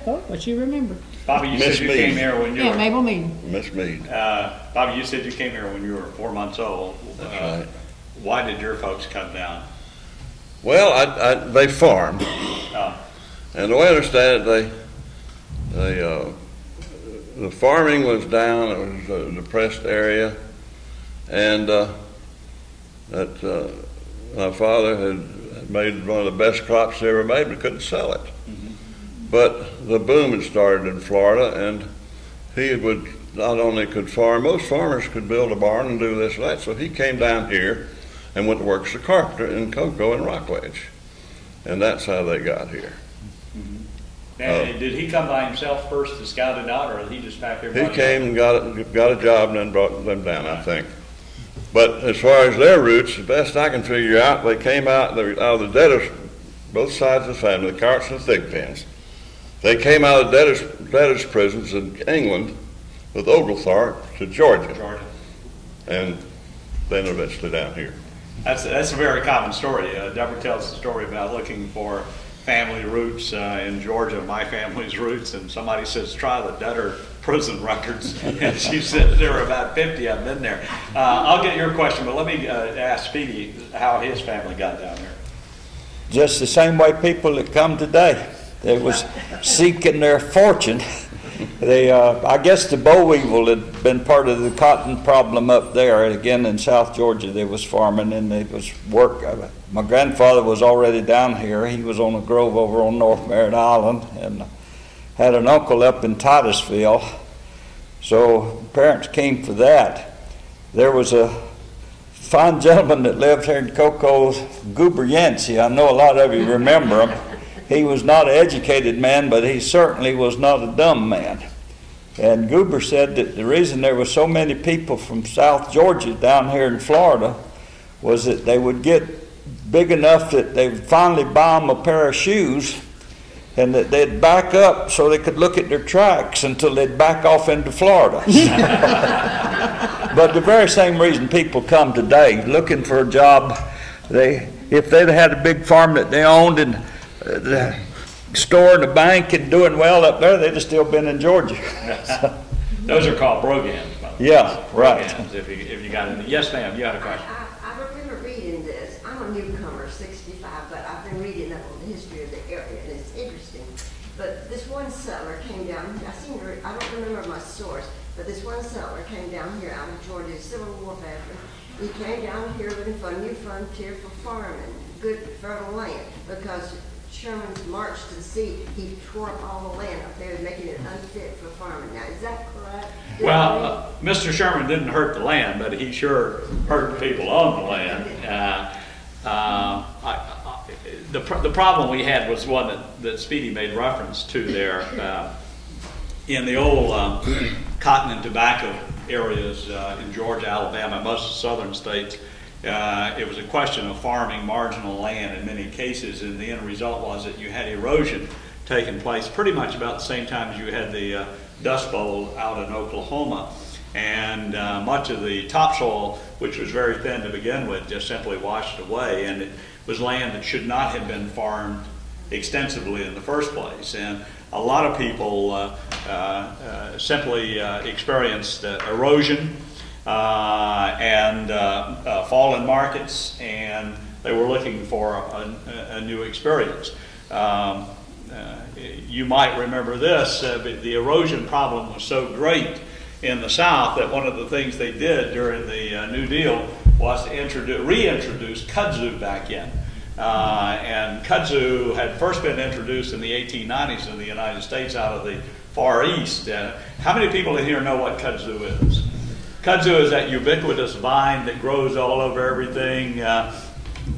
What you remember? Bobby, you said you came here when you were... Yeah, Mabel Mead. Miss Mead. Bobby, you said you came here when you were 4 months old. Right. Why did your folks come down? Well, they farmed. And the way I understand it, the farming was down. It was a depressed area. And my father had made one of the best crops he ever made, but couldn't sell it. But the boom had started in Florida, and he would not only could farm, most farmers could build a barn and do this and that, so he came down here and went to work as a carpenter in Cocoa and Rockledge. And that's how they got here. Mm-hmm. And did he come by himself first to scout it out, or did he just pack everybody? He came and got a job and then brought them down, I think. But as far as their roots, the best I can figure out, they came out of the debtors, both sides of the family, the Cowarts and the Thigpens. They came out of debtors' prisons in England with Oglethorpe to Georgia, and then eventually down here. That's a very common story. Deborah tells the story about looking for family roots in Georgia, my family's roots, and somebody says, try the debtor prison records, and she said there were about 50 of them in there. I'll get your question, but let me ask Speedy how his family got down here. Just the same way people that come today. They was seeking their fortune. They, I guess the boll weevil had been part of the cotton problem up there. And again, in South Georgia, they was farming, and it was work. My grandfather was already down here. He was on a grove over on North Merritt Island, and had an uncle up in Titusville. So parents came for that. There was a fine gentleman that lived here in Cocoa, Goober Yancey. I know a lot of you remember him. He was not an educated man, but he certainly was not a dumb man. And Goober said that the reason there were so many people from South Georgia down here in Florida was that they would get big enough that they would finally buy them a pair of shoes, and that they'd back up so they could look at their tracks until they'd back off into Florida. But the very same reason people come today, looking for a job. If they'd had a big farm that they owned and the store and the bank and doing well up there, they'd have still been in Georgia. So. Those are called brogans, by the way. Yeah, right. Brogans, if you got in. Yes, ma'am, you had a question. I remember reading this. I'm a newcomer, 65, but I've been reading up on the history of the area, and it's interesting. But this one settler came down. I don't remember my source, but this one settler came down here out of Georgia, Civil War veteran. He came down here looking for a new frontier for farming, good fertile land, because Sherman's march to the sea, he tore up all the land up there, making it unfit for farming. Now, is that correct? Well, Mr. Sherman didn't hurt the land, but he sure hurt people on the land. The problem we had was one that Speedy made reference to there. In the old cotton and tobacco areas in Georgia, Alabama, most of the southern states, it was a question of farming marginal land in many cases, and the end result was that you had erosion taking place pretty much about the same time as you had the Dust Bowl out in Oklahoma. And much of the topsoil, which was very thin to begin with, just simply washed away, and it was land that should not have been farmed extensively in the first place. And a lot of people simply experienced erosion. and fallen markets, and they were looking for a new experience. You might remember this, the erosion problem was so great in the South that one of the things they did during the New Deal was to reintroduce kudzu back in. And kudzu had first been introduced in the 1890s in the United States out of the Far East. How many people in here know what kudzu is? Kudzu is that ubiquitous vine that grows all over everything,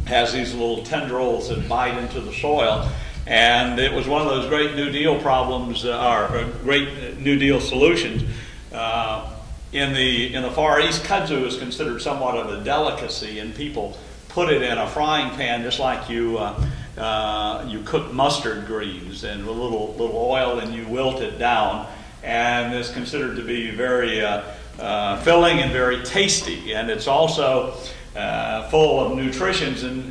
has these little tendrils that bite into the soil. And it was one of those great New Deal problems, or great New Deal solutions. In the Far East, kudzu is considered somewhat of a delicacy, and people put it in a frying pan just like you you cook mustard greens, and with a little oil, and you wilt it down, and it's considered to be very filling and very tasty, and it's also full of nutrition,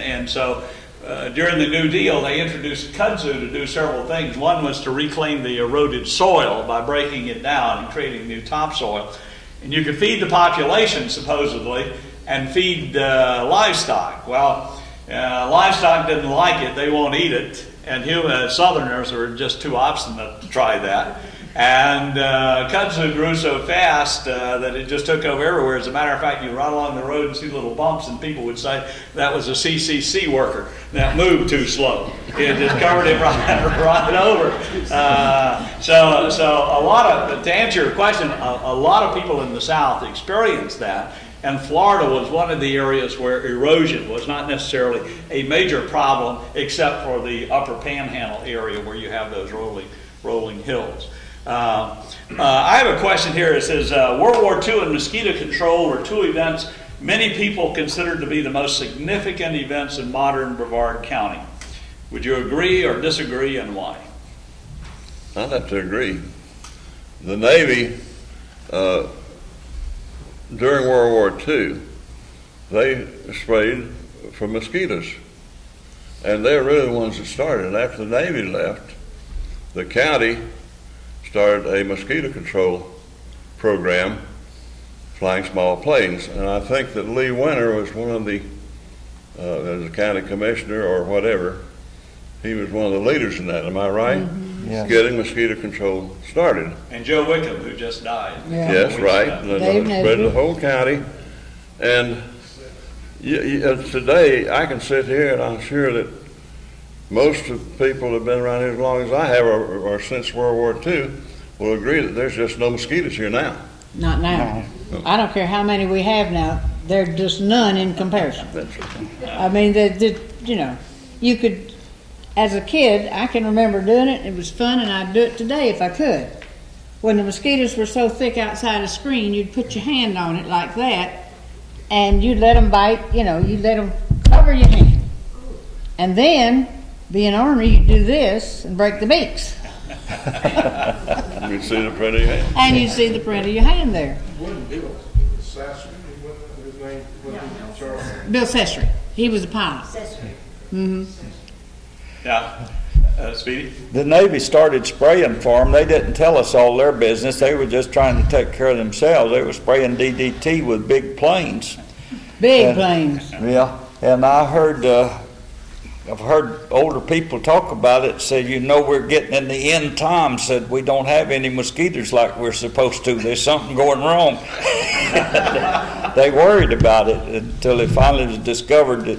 and so. During the New Deal, they introduced kudzu to do several things. One was to reclaim the eroded soil by breaking it down and creating new topsoil. And you could feed the population, supposedly, and feed livestock. Well, livestock didn't like it. They won't eat it. And Southerners were just too obstinate to try that. And kudzu grew so fast that it just took over everywhere. As a matter of fact, you run along the road and see little bumps, and people would say that was a CCC worker that moved too slow. It just covered it right over. So a lot of, to answer your question, a lot of people in the South experienced that. And Florida was one of the areas where erosion was not necessarily a major problem, except for the upper panhandle area where you have those rolling hills. I have a question here. It says, World War II and mosquito control were two events many people considered to be the most significant events in modern Brevard County. Would you agree or disagree, and why? I'd have to agree. The Navy, during World War II, they sprayed for mosquitoes. And they were really the ones that started. After the Navy left, the county started a mosquito control program, flying small planes. And I think that Lee Winter was one of the, as a county commissioner or whatever, he was one of the leaders in that. Am I right? Mm-hmm. Yes. Getting mosquito control started. And Joe Wickham, who just died. Yeah. Yes, right. Spread the whole county. And today, I can sit here and I'm sure that most of the people that have been around here as long as I have, or since World War II, will agree that there's just no mosquitoes here now. Not now. No. I don't care how many we have now. There's just none in comparison. That's right. I mean, you know, you could, as a kid, I can remember doing it. It was fun, and I'd do it today if I could. When the mosquitoes were so thick outside a screen, you'd put your hand on it like that, and you'd let them bite, you know, you'd let them cover your hand. And then, being Army, you do this and break the beaks. You see the print of your hand. And you see the print of your hand there. Bill Sessery. He was a pilot. Sessery. Mm-hmm. Yeah. Speedy? The Navy started spraying for them. They didn't tell us all their business. They were just trying to take care of themselves. They were spraying DDT with big planes. Big planes. Yeah. And I've heard older people talk about it, said, you know, we're getting in the end time, said we don't have any mosquitoes like we're supposed to. There's something going wrong. They worried about it until it finally was discovered that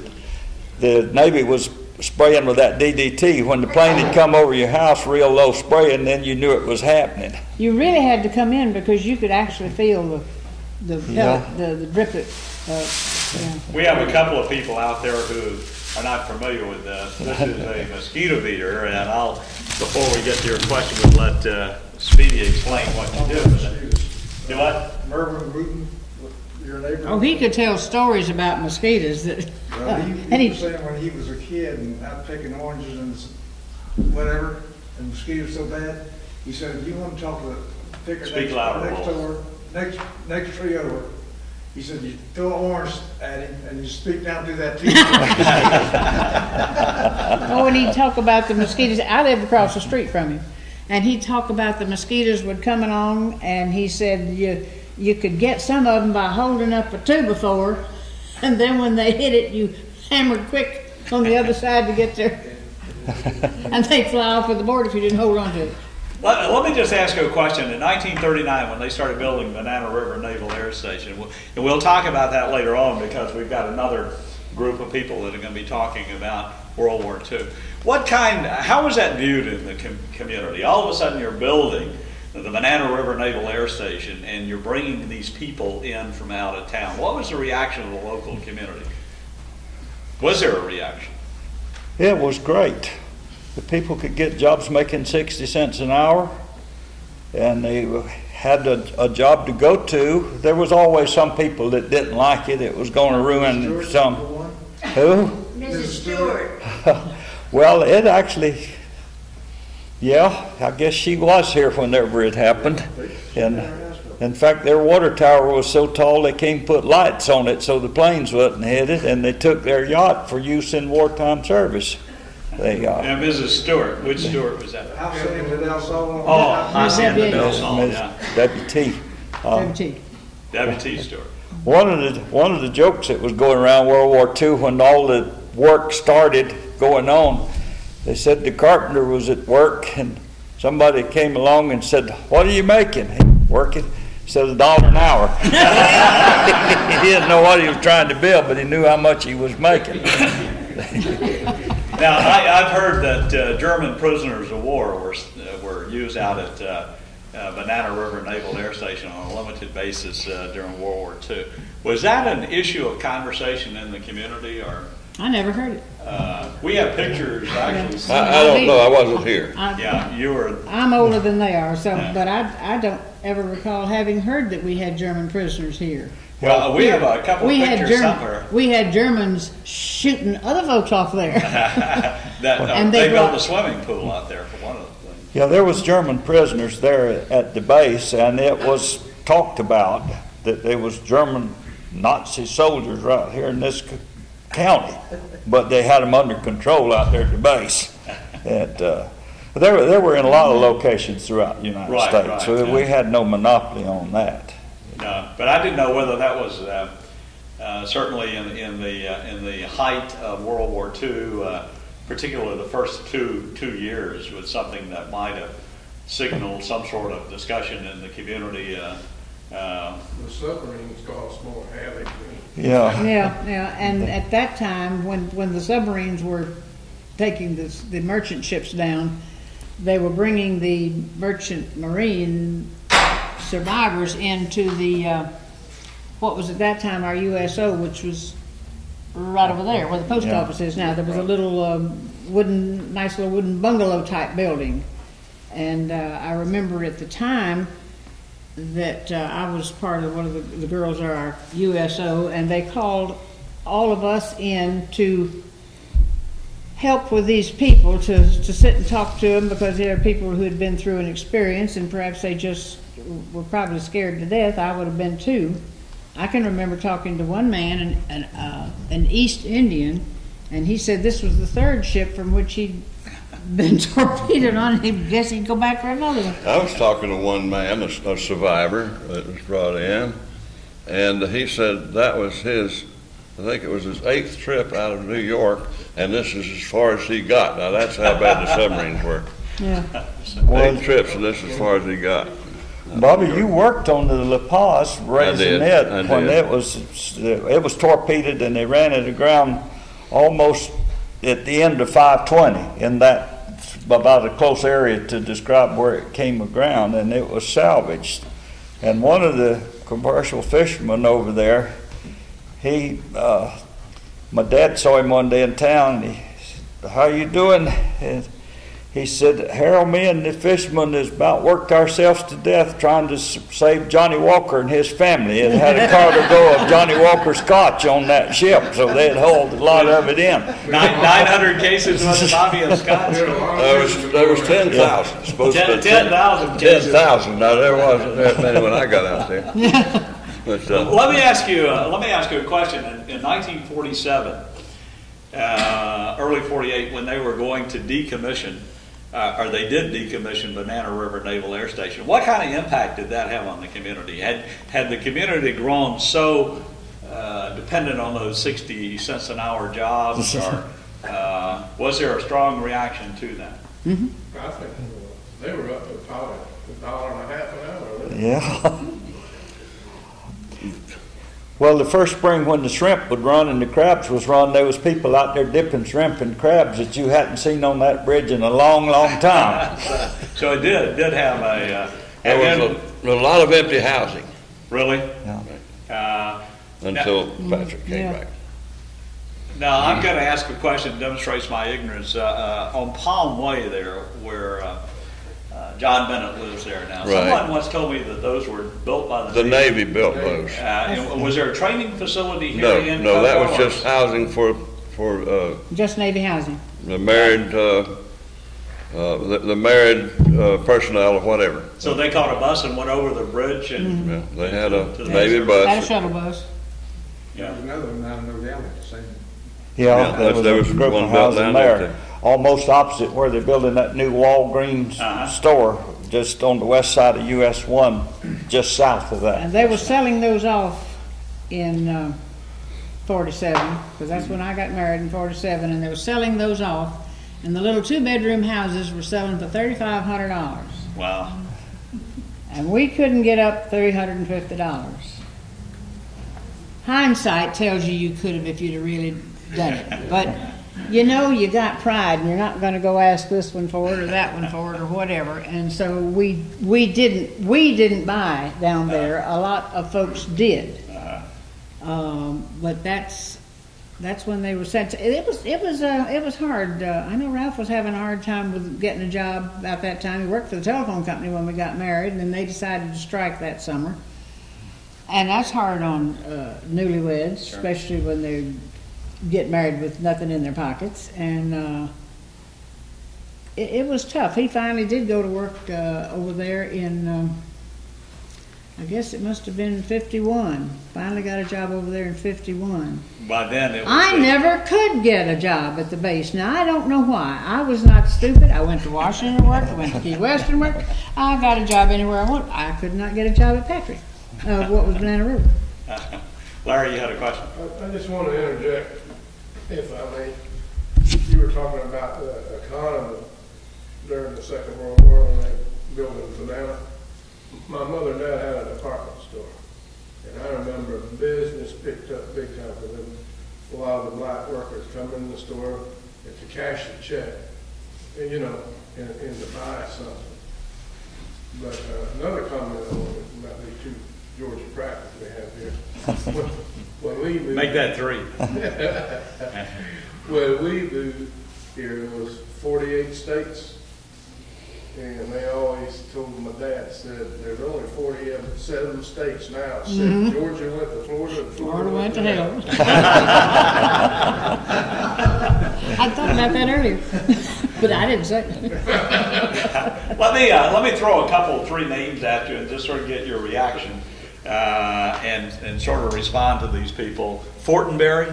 the Navy was spraying with that DDT. When the plane had come over your house real low spraying, then you knew it was happening. You really had to come in because you could actually feel the driplet. We have a couple of people out there who are not familiar with this. This is a mosquito beater, and I'll, before we get to your question, we'll let Speedy explain what you do. Do what? Mervyn Wooten, your neighbor. Oh, he could tell stories about mosquitoes. That, well, he was saying when he was a kid and out picking oranges and whatever, and mosquitoes so bad, he said, you want to talk to the picker next tree over. He said, you throw an orange at him, and you speak down through that TV. Oh, and he'd talk about the mosquitoes. I lived across the street from him, and he'd talk about the mosquitoes would come along, and he said, you could get some of them by holding up a two before, and then when they hit it, you hammered quick on the other side to get there. And they'd fly off of the board if you didn't hold on to it. Let me just ask you a question. In 1939, when they started building Banana River Naval Air Station, and we'll talk about that later on because we've got another group of people that are going to be talking about World War II. How was that viewed in the community? All of a sudden you're building the Banana River Naval Air Station and you're bringing these people in from out of town. What was the reaction of the local community? Was there a reaction? It was great. The people could get jobs making 60 cents an hour, and they had a job to go to. There was always some people that didn't like it. It was going to ruin Stewart, some. Who? Mrs. Stewart. Well, it actually, yeah, I guess she was here whenever it happened. And in fact, their water tower was so tall they came put lights on it so the planes wouldn't hit it, and they took their yacht for use in wartime service. Now, Mrs. Stewart, which Stewart was that? I sang the Del Sol. Oh, I sang the Del Sol. W.T. Stewart. One of the jokes that was going around World War II when all the work started going on, they said the carpenter was at work and somebody came along and said, "What are you making?" He working. He said $1 an hour. He didn't know what he was trying to build, but he knew how much he was making. Now, I've heard that German prisoners of war were used out at Banana River Naval Air Station on a limited basis during World War II. Was that an issue of conversation in the community? Or I never heard it. We have pictures, actually. I don't know. I wasn't here. Yeah, you were. I'm older than they are, so yeah. But I don't ever recall having heard that we had German prisoners here. Well, we have a couple of pictures somewhere. We had Germans shooting other folks off there. And they built a swimming pool out there for one of the things. Yeah, there was German prisoners there at the base, and it was talked about that there was German Nazi soldiers right here in this county, but they had them under control out there at the base. At, there were in a lot of locations throughout the United States, so we had no monopoly on that. No, but I didn't know whether that was certainly in the height of World War II, particularly the first two years, was something that might have signaled some sort of discussion in the community. The submarines caused more havoc. Yeah. And at that time, when the submarines were taking the merchant ships down, they were bringing the merchant marine survivors into the, what was at that time our USO, which was right over there where the post office is now. There was a little nice little wooden bungalow type building. And I remember at the time that I was part of one of the girls are our USO, and they called all of us in to help with these people, to sit and talk to them, because they are people who had been through an experience and perhaps they just were probably scared to death. I would have been too. I can remember talking to one man, an East Indian, and he said this was the third ship from which he'd been torpedoed on, and he guessed he'd go back for another one. I was talking to one man, a survivor that was brought in, and he said that was his, I think it was his 8th trip out of New York, and this is as far as he got. Now that's how bad the submarines were. Yeah. 8 trips, and this is as far as he got. Bobby, you worked on the La Paz raising it when it was torpedoed, and they ran it aground almost at the end of 520 in that about a close area to describe where it came aground, and it was salvaged. And one of the commercial fishermen over there, he, my dad saw him one day in town. And he said, "How you doing?" And he said, "Harold, me and the fisherman has about worked ourselves to death trying to save Johnny Walker and his family. It had a cargo of Johnny Walker scotch on that ship, so they had hauled a lot of it in." 900 cases of Bobby and scotch. There was 10,000. 10,000 cases. 10,000. No, there wasn't that many when I got out there. But, let me ask you a question. In 1947, early 48, when they were going to decommission or they did decommission Banana River Naval Air Station. What kind of impact did that have on the community? Had the community grown so dependent on those 60 cents an hour jobs, or was there a strong reaction to that? Mm-hmm. I think they were up to probably $1.50 an hour. Yeah. Well, the first spring when the shrimp would run and the crabs was run, there was people out there dipping shrimp and crabs that you hadn't seen on that bridge in a long, long time. So it did have a... there was a lot of empty housing. Really? Yeah. Until Patrick came back. Now, I'm going to ask a question that demonstrates my ignorance. On Palm Way there, where... John Bennett lives there now. Right. Someone once told me that those were built by the Navy. The Navy built those. And was there a training facility here in Colorado? No, that was just housing for just Navy housing. The married personnel or whatever. So they caught a bus and went over the bridge, and they had a Navy bus. They had a shuttle bus. Yeah, another one down the same. There was a group of houses down there. Almost opposite where they're building that new Walgreens store, just on the west side of US 1, just south of that. And they were selling those off in 47, because that's when I got married in 47, and they were selling those off, and the little two-bedroom houses were selling for $3,500. Wow. And we couldn't get up $350. Hindsight tells you you could have if you'd have really done it, but... You know, you got pride, and you're not going to go ask this one for it or that one for it or whatever. And so we didn't buy down there. A lot of folks did, but that's when they were sent. It was hard. I know Ralph was having a hard time with getting a job about that time. He worked for the telephone company when we got married, and then they decided to strike that summer. And that's hard on newlyweds, sure, especially when they're get married with nothing in their pockets, and it was tough. He finally did go to work over there in, I guess it must have been 51. Finally got a job over there in 51. By then it was... I never could get a job at the base. Now, I don't know why. I was not stupid. I went to Washington to work. I went to Key West to work. I got a job anywhere I wanted. I could not get a job at Patrick, what was Banana River. Larry, you had a question. I just want to interject, if I may. You were talking about the economy during the Second World War when they built in Savannah. My mother and dad had a department store, and I remember business picked up big time for them. A lot of the black workers come in the store and to cash the check, and you know, and to buy something. But another comment I wanted about these two Georgia practice we have here. When we moved, make that three. When we moved here, it was 48 states, and they always told my dad, said, there's only 47 states now. Said, Georgia went to Florida, and Florida went to hell. I thought about that earlier, but I didn't say it. Let me throw a couple, three names at you and just sort of get your reaction. And sort of respond to these people. Fortenberry?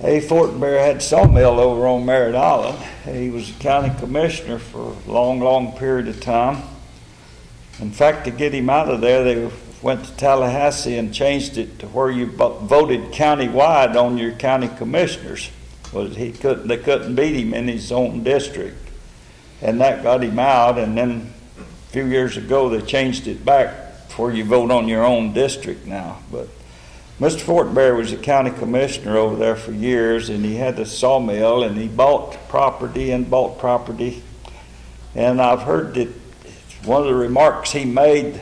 Hey, Fortenberry had a sawmill over on Merritt Island. He was a county commissioner for a long, long period of time. In fact, to get him out of there, they went to Tallahassee and changed it to where you voted countywide on your county commissioners. Well, they couldn't beat him in his own district. And that got him out, and then a few years ago, they changed it back before you vote on your own district now. But Mr. Fortenberry was a county commissioner over there for years, and he had a sawmill, and he bought property. And I've heard that one of the remarks he made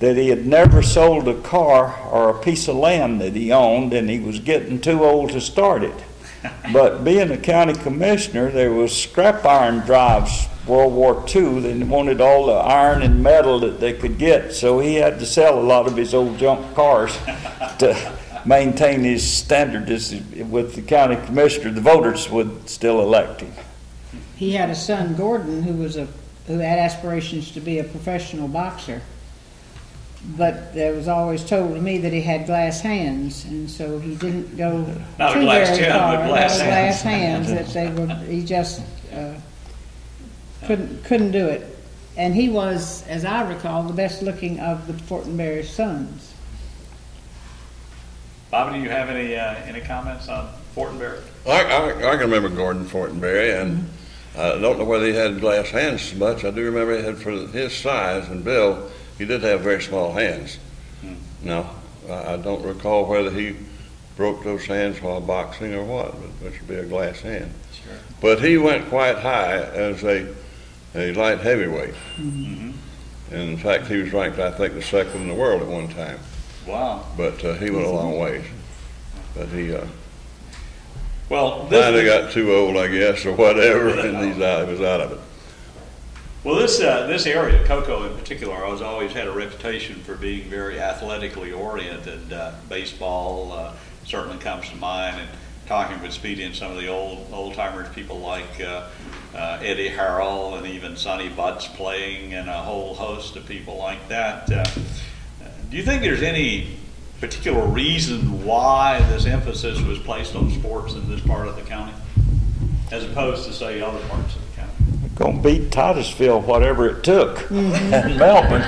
that he had never sold a car or a piece of land that he owned, and he was getting too old to start it. But being a county commissioner, there was scrap iron drives, World War II. They wanted all the iron and metal that they could get, so he had to sell a lot of his old junk cars to maintain his standard with the county commissioner. The voters would still elect him. He had a son, Gordon, who had aspirations to be a professional boxer, but it was always told to me that he had glass hands, and so he didn't go. Not a glass chin, but glass hands. That they were. He just couldn't do it. And he was, as I recall, the best looking of the Fortenberry sons. Bobby, do you have any comments on Fortenberry? I can remember Gordon Fortenberry, and I don't know whether he had glass hands as much. I do remember he had, for his size and build, he did have very small hands. Now, I don't recall whether he broke those hands while boxing or what, but it should be a glass hand. Sure. But he went quite high as a light heavyweight. Mm-hmm. And in fact, he was ranked, I think, the second in the world at one time. Wow. But he went a long ways. But he well, kind of got too old, I guess, or whatever, and he was out of it. Well, this area, Cocoa in particular, has always had a reputation for being very athletically oriented. Baseball certainly comes to mind, and talking with Speedy and some of the old-timers, people like Eddie Harrell and even Sonny Butts playing, and a whole host of people like that. Do you think there's any particular reason why this emphasis was placed on sports in this part of the county, as opposed to, say, other parts of the county? We're going to beat Titusville, whatever it took, and Melbourne.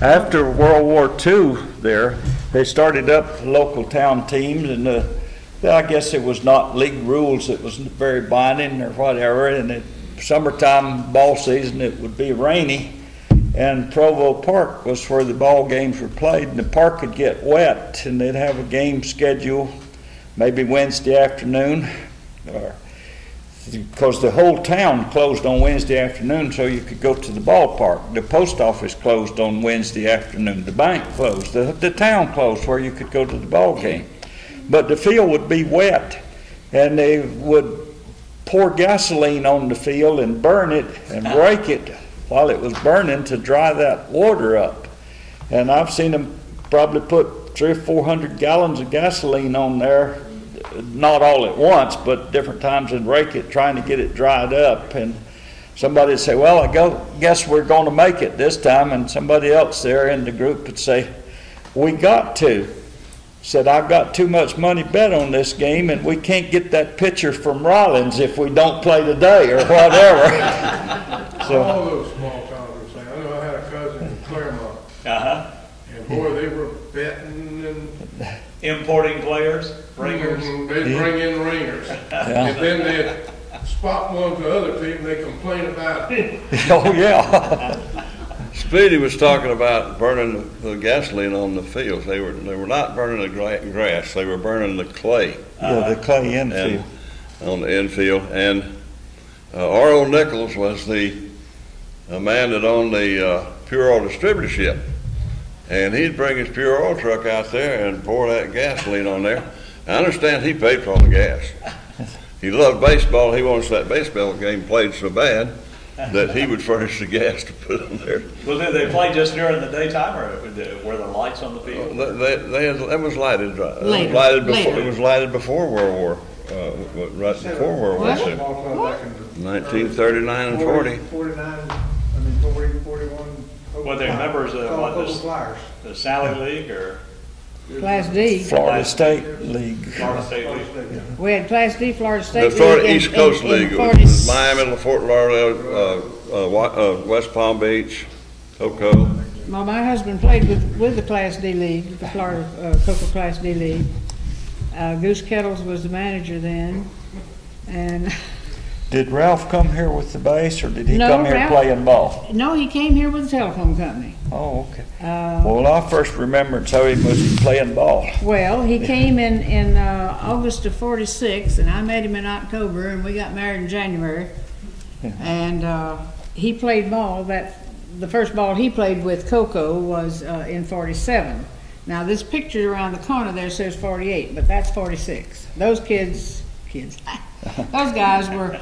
After World War II there, they started up local town teams, and I guess it was not league rules that was very binding or whatever, and in summertime ball season it would be rainy, and Provo Park was where the ball games were played, and the park would get wet, and they'd have a game scheduled maybe Wednesday afternoon, or because the whole town closed on Wednesday afternoon, so you could go to the ballpark. The post office closed on Wednesday afternoon. The bank closed. The town closed where you could go to the ball game. But the field would be wet, and they would pour gasoline on the field and burn it and rake it while it was burning to dry that water up. And I've seen them probably put 300 or 400 gallons of gasoline on there, not all at once, but different times, and rake it, trying to get it dried up. And somebody would say, well, I guess we're going to make it this time. And somebody else there in the group would say, we got to. Said, I've got too much money bet on this game, and we can't get that pitcher from Rollins if we don't play today or whatever. So, all those small towns were saying. I know I had a cousin in Claremont. And boy, they were betting and importing players. Ringers. They'd bring in ringers. And then they'd spot one to the other people and they'd complain about it. Oh, yeah. Speedy was talking about burning the gasoline on the fields. They were not burning the grass. They were burning the clay. The clay infield. On the infield. And R.O. Nichols was the man that owned the Pure Oil distributorship. And he'd bring his Pure Oil truck out there and pour that gasoline on there. I understand he paid for all the gas. He loved baseball. He wanted that baseball game played so bad that he would furnish the gas to put on there. Well, did they play just during the daytime, or were the lights on the field? That was lighted. It was lighted before World War. Right before World War II. 1939 and 40. 49. I mean, 40, 41. Were they members of the Sally League or? Class D. Florida State League. Florida State League. We had Class D, Florida State League. The Florida East Coast League. It was Miami, Fort Lauderdale, West Palm Beach, Cocoa. Well, my husband played with the Class D League, the Florida Cocoa Class D League. Goose Kettles was the manager then. And did Ralph come here with the bass, or did he come here playing ball? No, he came here with the telephone company. Oh, okay. Well, our first remembrance of him was playing ball. Well, he came in August of 46, and I met him in October, and we got married in January. Yeah. And he played ball. The first ball he played with Coco was in 47. Now, this picture around the corner there says 48, but that's 46. Those kids. Those guys were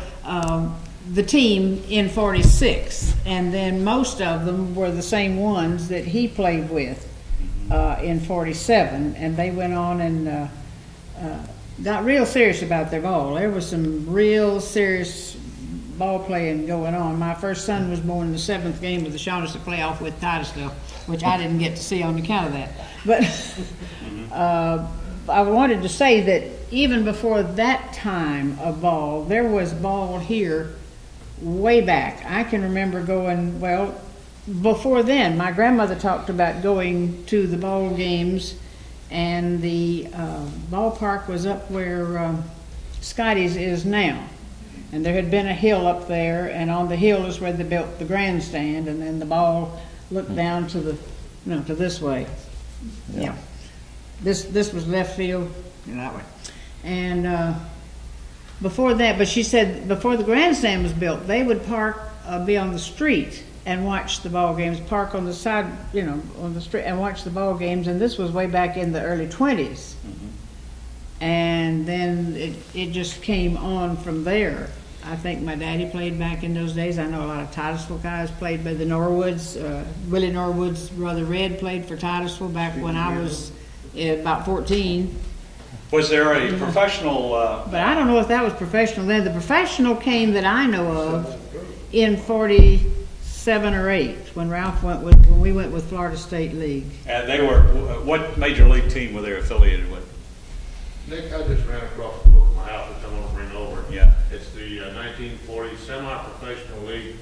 the team in 46, and then most of them were the same ones that he played with in 47, and they went on and got real serious about their ball. There was some real serious ball playing going on. My first son was born in the 7th game of the Shaughnessy playoff with Titusville, which I didn't get to see on account of that. But I wanted to say that even before that time of ball, there was ball here way back. I can remember going, well, before then, my grandmother talked about going to the ball games, and the ballpark was up where Scotty's is now. And there had been a hill up there, and on the hill is where they built the grandstand, and then the ball looked down to the, you know, to this way. Yeah. Yeah. This was left field, you know, that way. And before that, but she said before the grandstand was built, they would park, be on the street and watch the ball games, park on the side, you know, on the street and watch the ball games. And this was way back in the early 20s. Mm-hmm. And then it just came on from there. I think my daddy played back in those days. I know a lot of Titusville guys played by the Norwoods. Willie Norwood's brother Red played for Titusville back when I was about 14. Was there a professional? But I don't know if that was professional then. The professional came that I know of in 47 or 8 when Ralph went with, when we went with Florida State League. And they were, what major league team were they affiliated with? Nick, I just ran across the book of my house, which I'm going to bring over. Yeah. It's the 1940 semi-professional league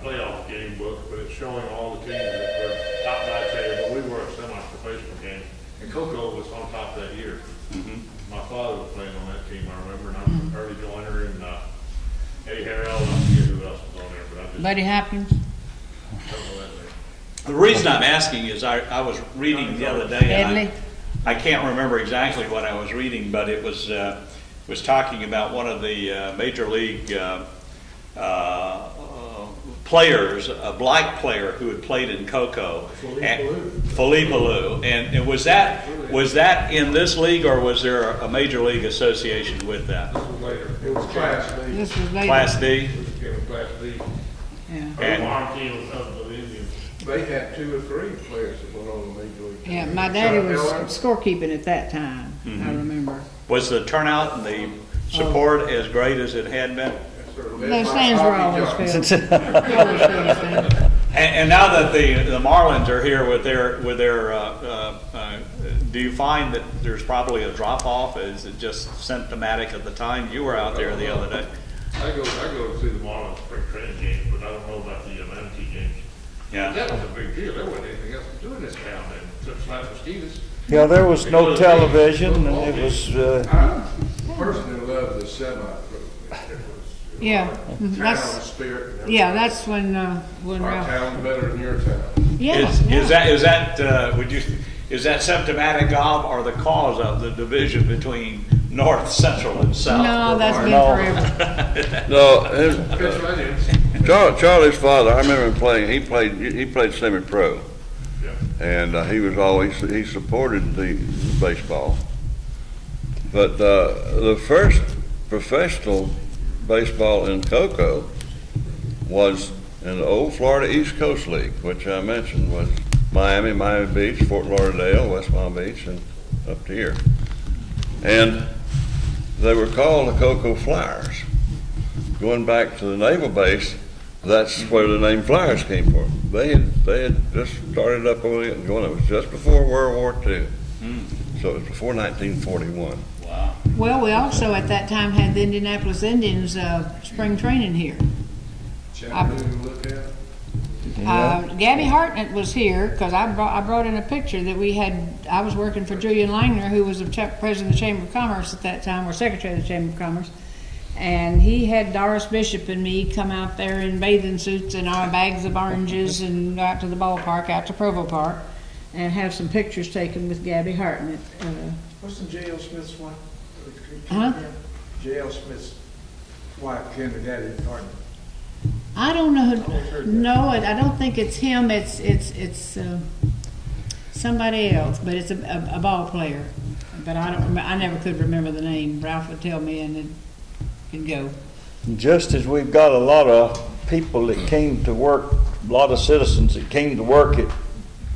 playoff game book, but it's showing all the teams that were top notch there, but we were a semi-professional game. And Coco was on top that year. Mm-hmm. My father was playing on that team, I remember, and I was an early joiner, and Eddie Harrell, I don't forget who else was on there, but I just... Buddy Hopkins. I don't know that name. The reason I'm asking is I was reading the other day, and I can't remember exactly what I was reading, but it was talking about one of the major league players, a black player who had played in Coco, Philippe Alou. And was that in this league, or was there a major league association with that? This was later. It was Class D. This was later. Class D. Class D. Yeah. They had 2 or 3 players that went on the major league. Yeah, my daddy was scorekeeping at that time, I remember. Was the turnout and the support as great as it had been? Yes, sir. Those fans were always filled. And now that the Marlins are here with their do you find that there's probably a drop-off? Is it just symptomatic of the time? You were out there the other day. I go to see the Marlins spring training games, but I don't know about the Amity games. Yeah. That was a big deal. There wasn't anything else to do in this town then, except slash mosquitoes. Yeah, there was no television, and it was... I personally loved the semi-program. Yeah. Yeah, that's when our town better than your town. Yeah. Is that symptomatic of, or the cause of, the division between North, Central, and South? No, that's been forever. Charlie's father, I remember him playing. He played semi-pro, yeah. And he was always, he supported the baseball. But the first professional baseball in Cocoa was in the old Florida East Coast League, which I mentioned was Miami Beach, Fort Lauderdale, West Palm Beach, and up to here. And they were called the Cocoa Flyers. Going back to the naval base, that's where the name Flyers came from. They had just started up over there and going. It was just before World War II. Mm. So it was before 1941. Wow. Well, we also at that time had the Indianapolis Indians spring training here. Gabby Hartnett was here because I brought in a picture that we had. I was working for Julian Langner, who was the president of the Chamber of Commerce at that time, or secretary of the Chamber of Commerce. And he had Doris Bishop and me come out there in bathing suits and our bags of oranges and go out to the ballpark, out to Provo Park, and have some pictures taken with Gabby Hartnett. What's the J.L. Smith's wife? Huh? J.L. Smith's wife came to Gabby Hartnett. I don't know. No, I don't think it's him. It's somebody else, but it's a ball player. But I don't. I never could remember the name. Ralph would tell me, and it could go. Just as we've got a lot of people that came to work, a lot of citizens that came to work at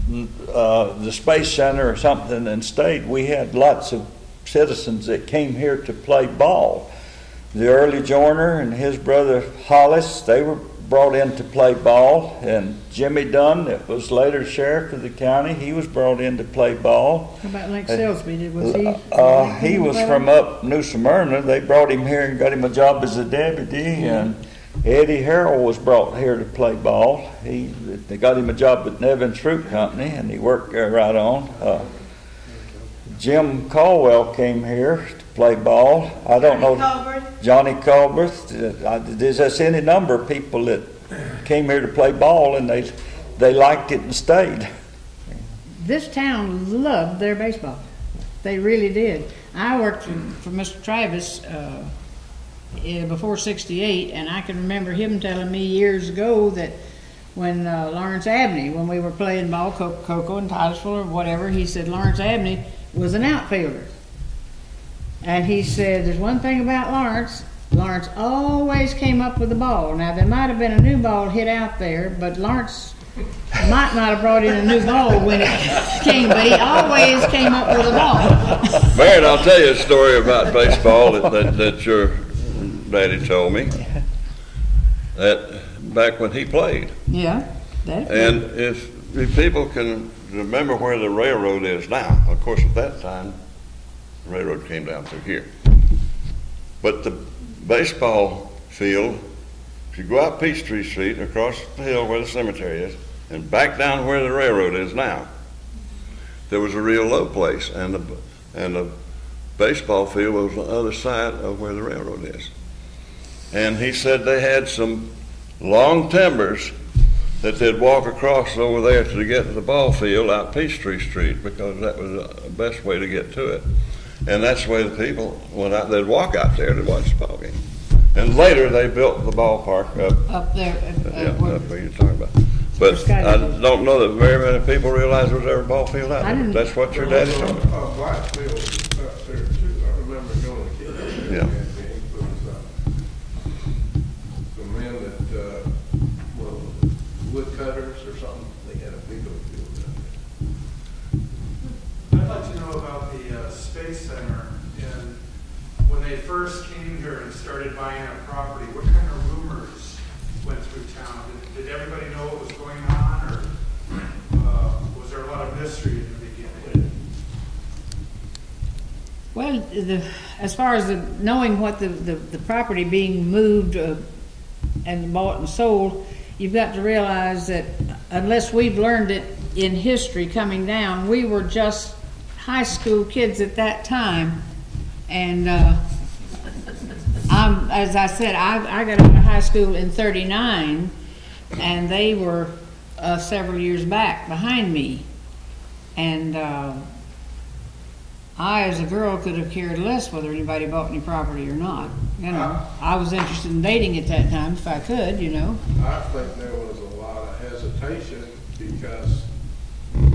the Space Center or something and stayed, we had lots of citizens that came here to play ball. The early joiner and his brother Hollis, they were brought in to play ball, and Jimmy Dunn, that was later sheriff of the county, he was brought in to play ball. How about Lake Selsby? Was he? He was from up New Smyrna. They brought him here and got him a job as a deputy. And Eddie Harrell was brought here to play ball. They got him a job at Nevin's Fruit Company, and he worked there right on. Jim Caldwell came here to play ball. I don't know. Johnny Culberth. There's just any number of people that came here to play ball, and they liked it and stayed. This town loved their baseball. They really did. I worked for Mr. Travis before 68, and I can remember him telling me years ago that when Lawrence Abney, when we were playing ball, Coco and Titusville or whatever, he said Lawrence Abney was an outfielder. And he said, there's one thing about Lawrence. Lawrence always came up with the ball. Now, there might have been a new ball hit out there, but Lawrence might not have brought in a new ball when it came, but he always came up with a ball. Merritt, I'll tell you a story about baseball that your daddy told me. That back when he played. Yeah. And if people can remember where the railroad is now, of course, at that time, the railroad came down through here. But the baseball field, if you go out Peachtree Street across the hill where the cemetery is and back down where the railroad is now, there was a real low place, and the baseball field was on the other side of where the railroad is. And he said they had some long timbers that they'd walk across over there to get to the ball field out Peachtree Street, because that was the best way to get to it. And that's the way the people went out. They'd walk out there to watch the ball game. And later they built the ballpark up there. Up where you're talking about. But I don't know that very many people realize there was ever a ball field out there. That's what your daddy told me. Blackfield was up there too. I remember going to kids. Yeah. Woodcutters or something, they had a big old field down there. I'd like to know about the Space Center, and when they first came here and started buying up property, what kind of rumors went through town? Did everybody know what was going on, or was there a lot of mystery in the beginning? Well, as far as knowing what the property being moved and bought and sold, you've got to realize that unless we've learned it in history coming down, we were just high school kids at that time. And as I said, I got out of high school in '39, and they were several years back behind me. And I, as a girl, could have cared less whether anybody bought any property or not. You know, I was interested in dating at that time, if I could, you know. I think there was a lot of hesitation because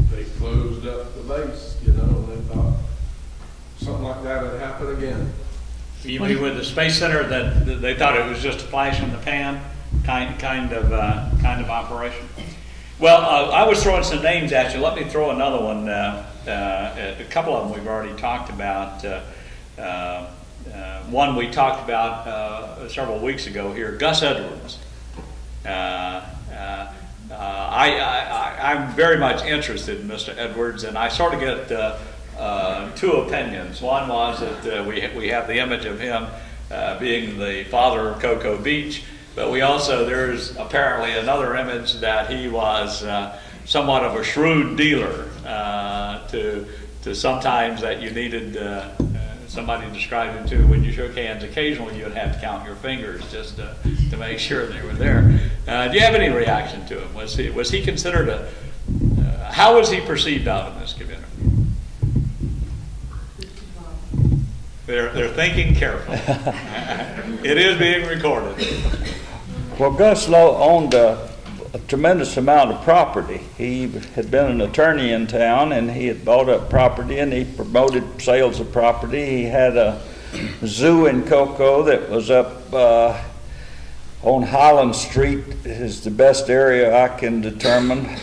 they closed up the base, you know, and they thought something like that would happen again. You mean with the Space Center, that they thought it was just a flash in the pan kind of operation? Well, I was throwing some names at you. Let me throw another one. A couple of them we've already talked about. One we talked about several weeks ago here, Gus Edwards. I'm very much interested in Mr. Edwards, and I sort of get two opinions. One was that we have the image of him being the father of Cocoa Beach, but we also, there's apparently another image that he was somewhat of a shrewd dealer, to sometimes that you needed, somebody described him to, when you shook hands, occasionally you'd have to count your fingers just to make sure they were there. Do you have any reaction to him? Was he considered a, how was he perceived out in this community? They're thinking carefully. It is being recorded. Well, Gus Lowe owned a tremendous amount of property. He had been an attorney in town, and he had bought up property, and he promoted sales of property. He had a zoo in Cocoa that was up on Highland Street, is the best area I can determine,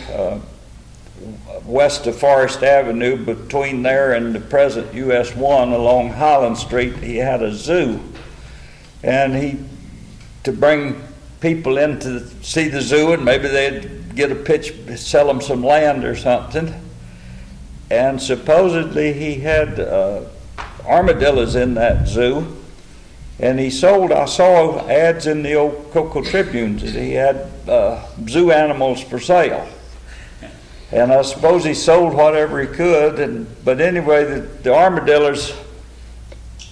west of Forest Avenue, between there and the present US 1 along Highland Street. He had a zoo, and he, to bring people in to see the zoo, and maybe they'd get a pitch, sell them some land or something. And supposedly he had armadillos in that zoo, and he sold, I saw ads in the old Cocoa Tribune that he had zoo animals for sale. And I suppose he sold whatever he could, but anyway, the armadillos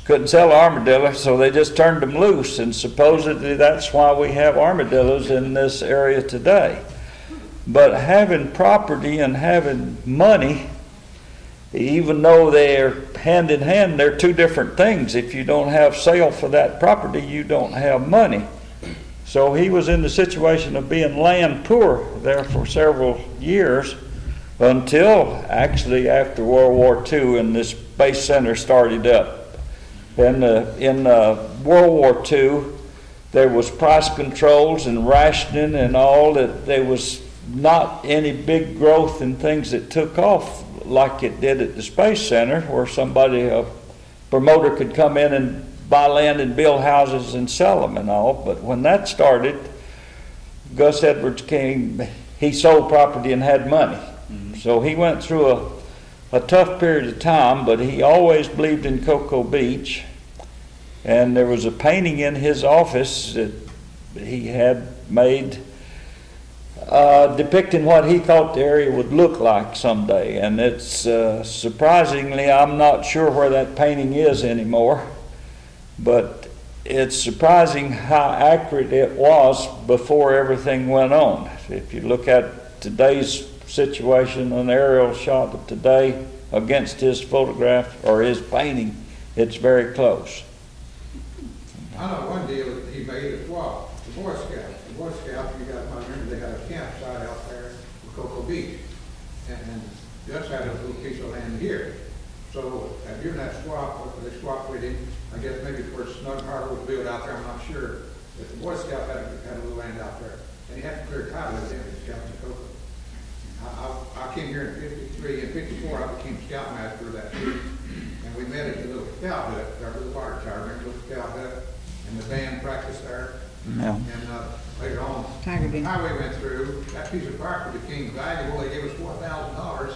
couldn't sell armadillos, so they just turned them loose, and supposedly that's why we have armadillos in this area today. But having property and having money, even though they're hand in hand, they're two different things. If you don't have sale for that property, you don't have money. So he was in the situation of being land poor there for several years, until actually after World War II, and this base center started up. And in World War II, there was price controls and rationing and all that. There was not any big growth in things that took off like it did at the Space Center, where somebody, a promoter, could come in and buy land and build houses and sell them and all. But when that started, Gus Edwards came, he sold property and had money. Mm-hmm. So he went through a tough period of time, but he always believed in Cocoa Beach. And there was a painting in his office that he had made depicting what he thought the area would look like someday. And it's surprisingly, I'm not sure where that painting is anymore, but it's surprising how accurate it was before everything went on. If you look at today's situation, an aerial shot of today against his photograph or his painting, it's very close. I know one deal that he made as well, the Boy Scouts. The Boy Scouts, you got my memory, they got a campsite out there in Cocoa Beach. And Gus had a little piece of land here. So during that swap, they swapped with him, I guess maybe for Snug Harbor was built out there, I'm not sure. But the Boy Scout had a little land out there. And he had to clear title with him as Scouts in Cocoa. I came here in 53 and 54, I became Scoutmaster of that year. And we met at the little scout hut, our little water tower, and little scout hut. And the band practiced there. Yeah. And later on, the highway went through. That piece of property became valuable. They gave us $4,000.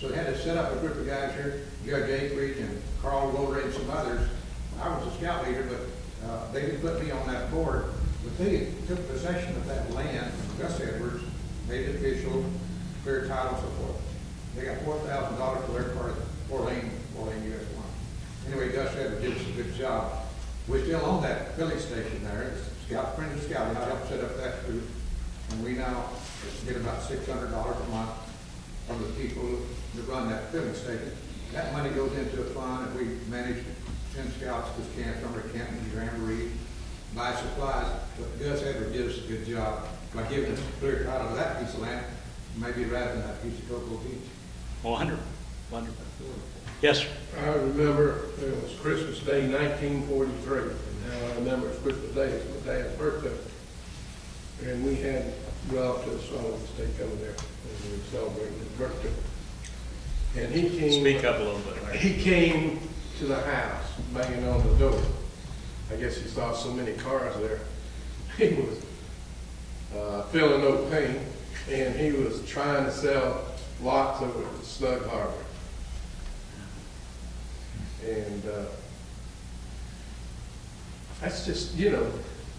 So they had to set up a group of guys here, Judge Acreage and Carl Lowry and some others. I was a scout leader, but they didn't put me on that board. But they took possession of that land from Gus Edwards, made it official, clear title, so forth. They got $4,000 for their part of the four-lane US one. Anyway, Gus Edwards did us a good job. We're still on that filling station there. Scout friend of Scout helped set up that group, and we now get about $600 a month from the people that run that filling station. That money goes into a fund, and we manage 10 scouts to camp, summer camp, and Grand buy supplies. But Gus Edwards did us a good job by giving us a clear title of that piece of land, maybe rather than that piece of Cocoa Beach. Wonderful. Yes, sir. I remember it was Christmas Day, 1943. And now I remember it's Christmas Day, it's my dad's birthday. And we had Ralph to a song stay coming there, and we were celebrating his birthday. And he came. Speak up a little bit. Right? He came to the house, banging on the door. I guess he saw so many cars there. He was feeling no pain, and he was trying to sell lots over at Snug Harbor. And that's just, you know,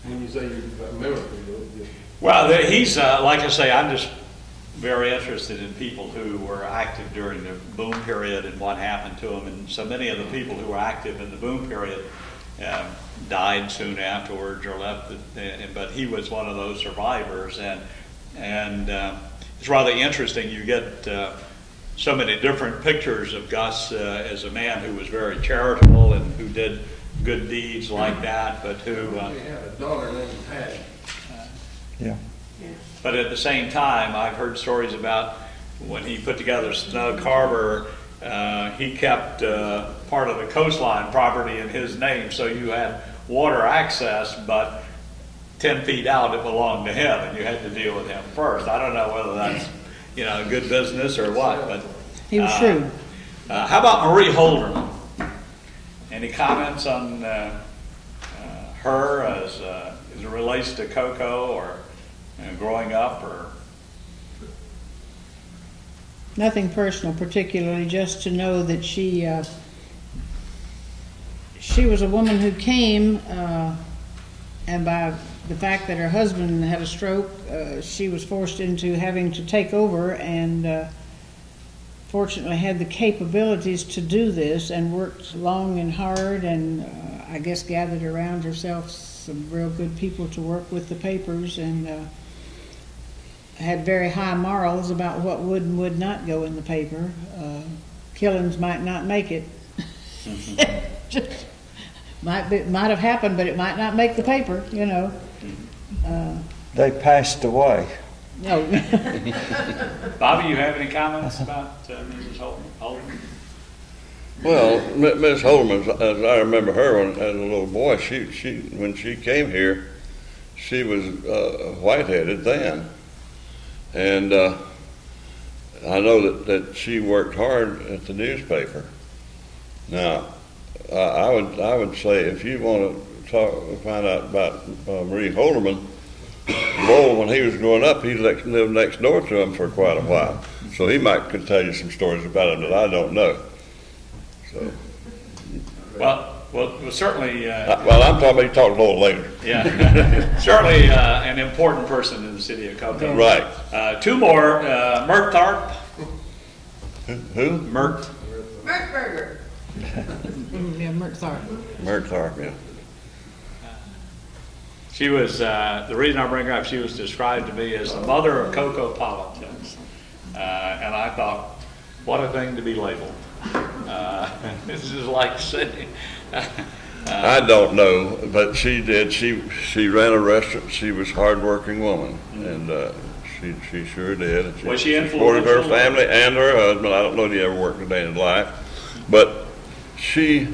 when you say you're a member of it. Well, he's, like I say, I'm just very interested in people who were active during the boom period and what happened to them. And so many of the people who were active in the boom period died soon afterwards or left. But he was one of those survivors. And it's rather interesting. You get so many different pictures of Gus as a man who was very charitable and who did good deeds like that, but who... he had a daughter named Patty. Yeah. But at the same time, I've heard stories about when he put together Snug Harbor, he kept part of the coastline property in his name, so you had water access, but 10 feet out it belonged to him, and you had to deal with him first. I don't know whether that's... you know, good business or what, but he was shrewd. How about Marie Holderman? Any comments on her as as it relates to cocoa or growing up or? Nothing personal particularly, just to know that she was a woman who came, and by the fact that her husband had a stroke, she was forced into having to take over, and fortunately had the capabilities to do this and worked long and hard, and I guess gathered around herself some real good people to work with the papers, and had very high morals about what would and would not go in the paper. Killings might not make it. Just might have happened, but it might not make the paper, you know. They passed away. No. Bobby, you have any comments about Mrs. Holderman? Well, Mrs. Holderman, as I remember her when, as a little boy, she when she came here, she was white-headed then, and I know that she worked hard at the newspaper. Now, I would say if you want to find out about Marie Holderman. Lowell, when he was growing up, he lived next door to him for quite a while, so he could tell you some stories about him that I don't know. So, well, certainly. Well, I'm probably talking a little later. Yeah, certainly an important person in the city of Cocoa. Right. Two more. Mert Tharp. Who? Mert. Mertberger. Yeah, Mert Tharp. Mert Tharp. Yeah. She was, the reason I bring her up, she was described to me as the mother of cocoa politics. And I thought, what a thing to be labeled. This is like saying... I don't know, but she did. She ran a restaurant. She was a hard-working woman, and she sure did. She, she supported her family and her husband. I don't know if he ever worked a day in his life, but she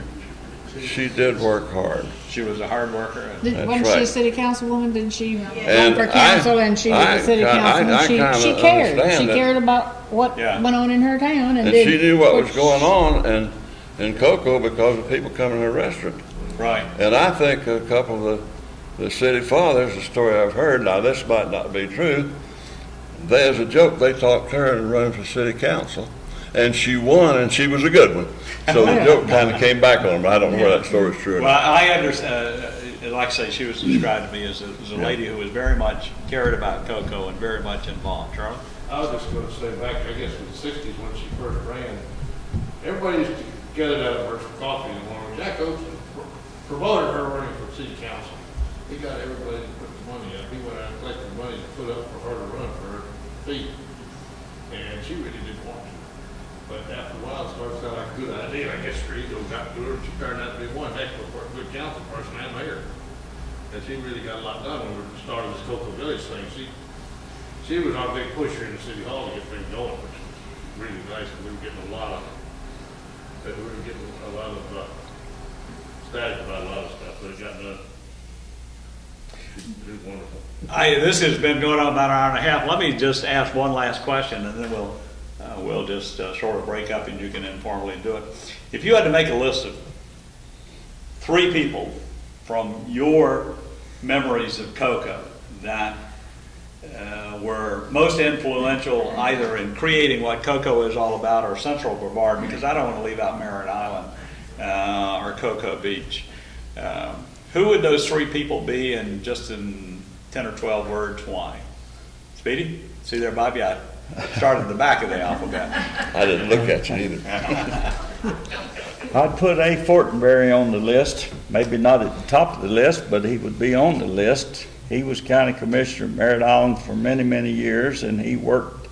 did work hard. She was a hard worker. Wasn't she a city councilwoman? Didn't she run for council and she was a city councilwoman? She cared. She cared about what went on in her town. And she knew what was going on in Cocoa because of people coming to her restaurant. Right. And I think a couple of the city fathers, a story I've heard, now this might not be true, there's a joke, they talked to her and run for city council. And she won, and she was a good one. So the joke kind of came back on her. I don't know whether that story's true. Well, I understand. Like I say, she was described to me as a lady who was very much cared about Cocoa and very much involved. Charlie? I was just going to say, back, I guess, in the 60s when she first ran, everybody used to gather out of her for coffee in the morning. Jack Oates promoted her running for city council. He got everybody to put the money up. He went out and collected money to put up for her to run for her feet. And she really didn't want to. But after a while, it starts out like a good idea. I guess her ego got to her. She turned out to be one heck of a good council person and mayor. And she really got a lot done when we started this Cocoa Village thing. She was our big pusher in the city hall to get things going, which was really nice. We were getting a lot of static about a lot of stuff, but it got done. It was wonderful. This has been going on about an hour and a half. Let me just ask one last question, and then we'll just sort of break up and you can informally do it. If you had to make a list of 3 people from your memories of Cocoa that were most influential either in creating what Cocoa is all about or Central Brevard, because I don't want to leave out Merritt Island or Cocoa Beach, who would those 3 people be, and just in 10 or 12 words why? Speedy? See there, Bobby? I started at the back of the alphabet. I didn't look at you either. I'd put A. Fortenberry on the list. Maybe not at the top of the list, but he would be on the list. He was county commissioner of Merritt Island for many, many years, and he worked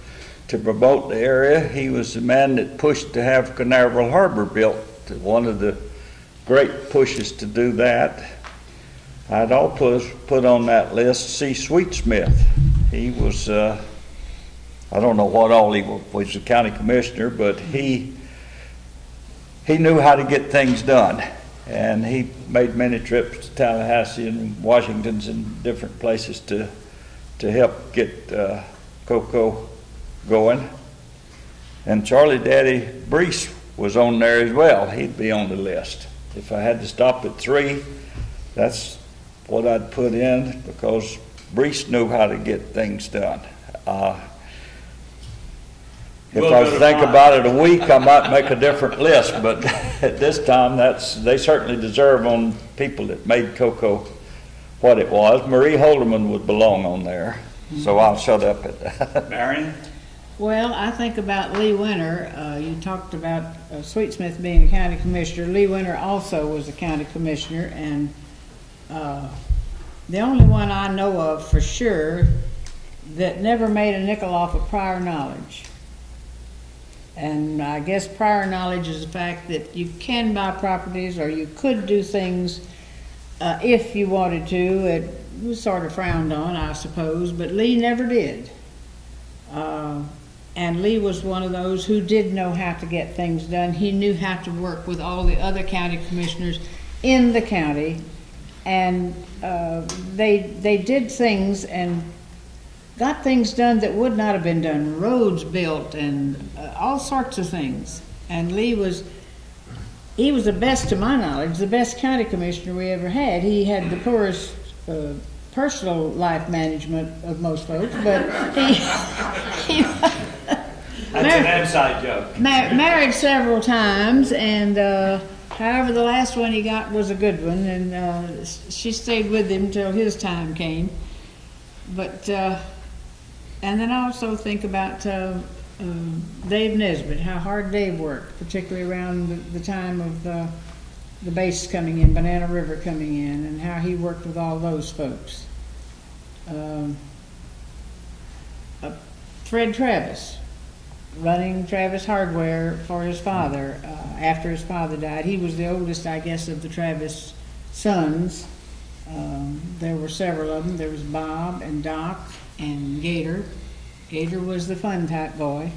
to promote the area. He was the man that pushed to have Canaveral Harbor built, one of the great pushes to do that. I'd also put on that list C. Sweetsmith. He was... I don't know what all he was a county commissioner, but he knew how to get things done, and he made many trips to Tallahassee and Washington's and different places to help get Cocoa going. And Charlie Daddy Breese was on there as well. He'd be on the list. If I had to stop at 3, that's what I'd put in, because Brees knew how to get things done. If I think about it a week, I might make a different list, but at this time, that's, they certainly deserve on people that made Cocoa what it was. Marie Holderman would belong on there, so I'll shut up at that. Marion? Well, I think about Lee Winter. You talked about Sweetsmith being a county commissioner. Lee Winter also was a county commissioner, and the only one I know of for sure that never made a nickel off of prior knowledge. And I guess prior knowledge is the fact that you can buy properties or you could do things if you wanted to. It was sort of frowned on, I suppose, but Lee never did. And Lee was one of those who did know how to get things done. He knew how to work with all the other county commissioners in the county, and they did things and got things done that would not have been done, roads built and all sorts of things. And Lee was, he was the best, to my knowledge, the best county commissioner we ever had. He had the poorest personal life management of most folks, but he that's married, an inside joke. Married several times, and however the last one he got was a good one, and she stayed with him till his time came. But and then I also think about Dave Nesbitt, how hard Dave worked, particularly around the time of the base coming in, Banana River coming in, and how he worked with all those folks. Fred Travis, running Travis Hardware for his father after his father died. He was the oldest, I guess, of the Travis sons. There were several of them. There was Bob and Doc and Gator. Gator was the fun type boy.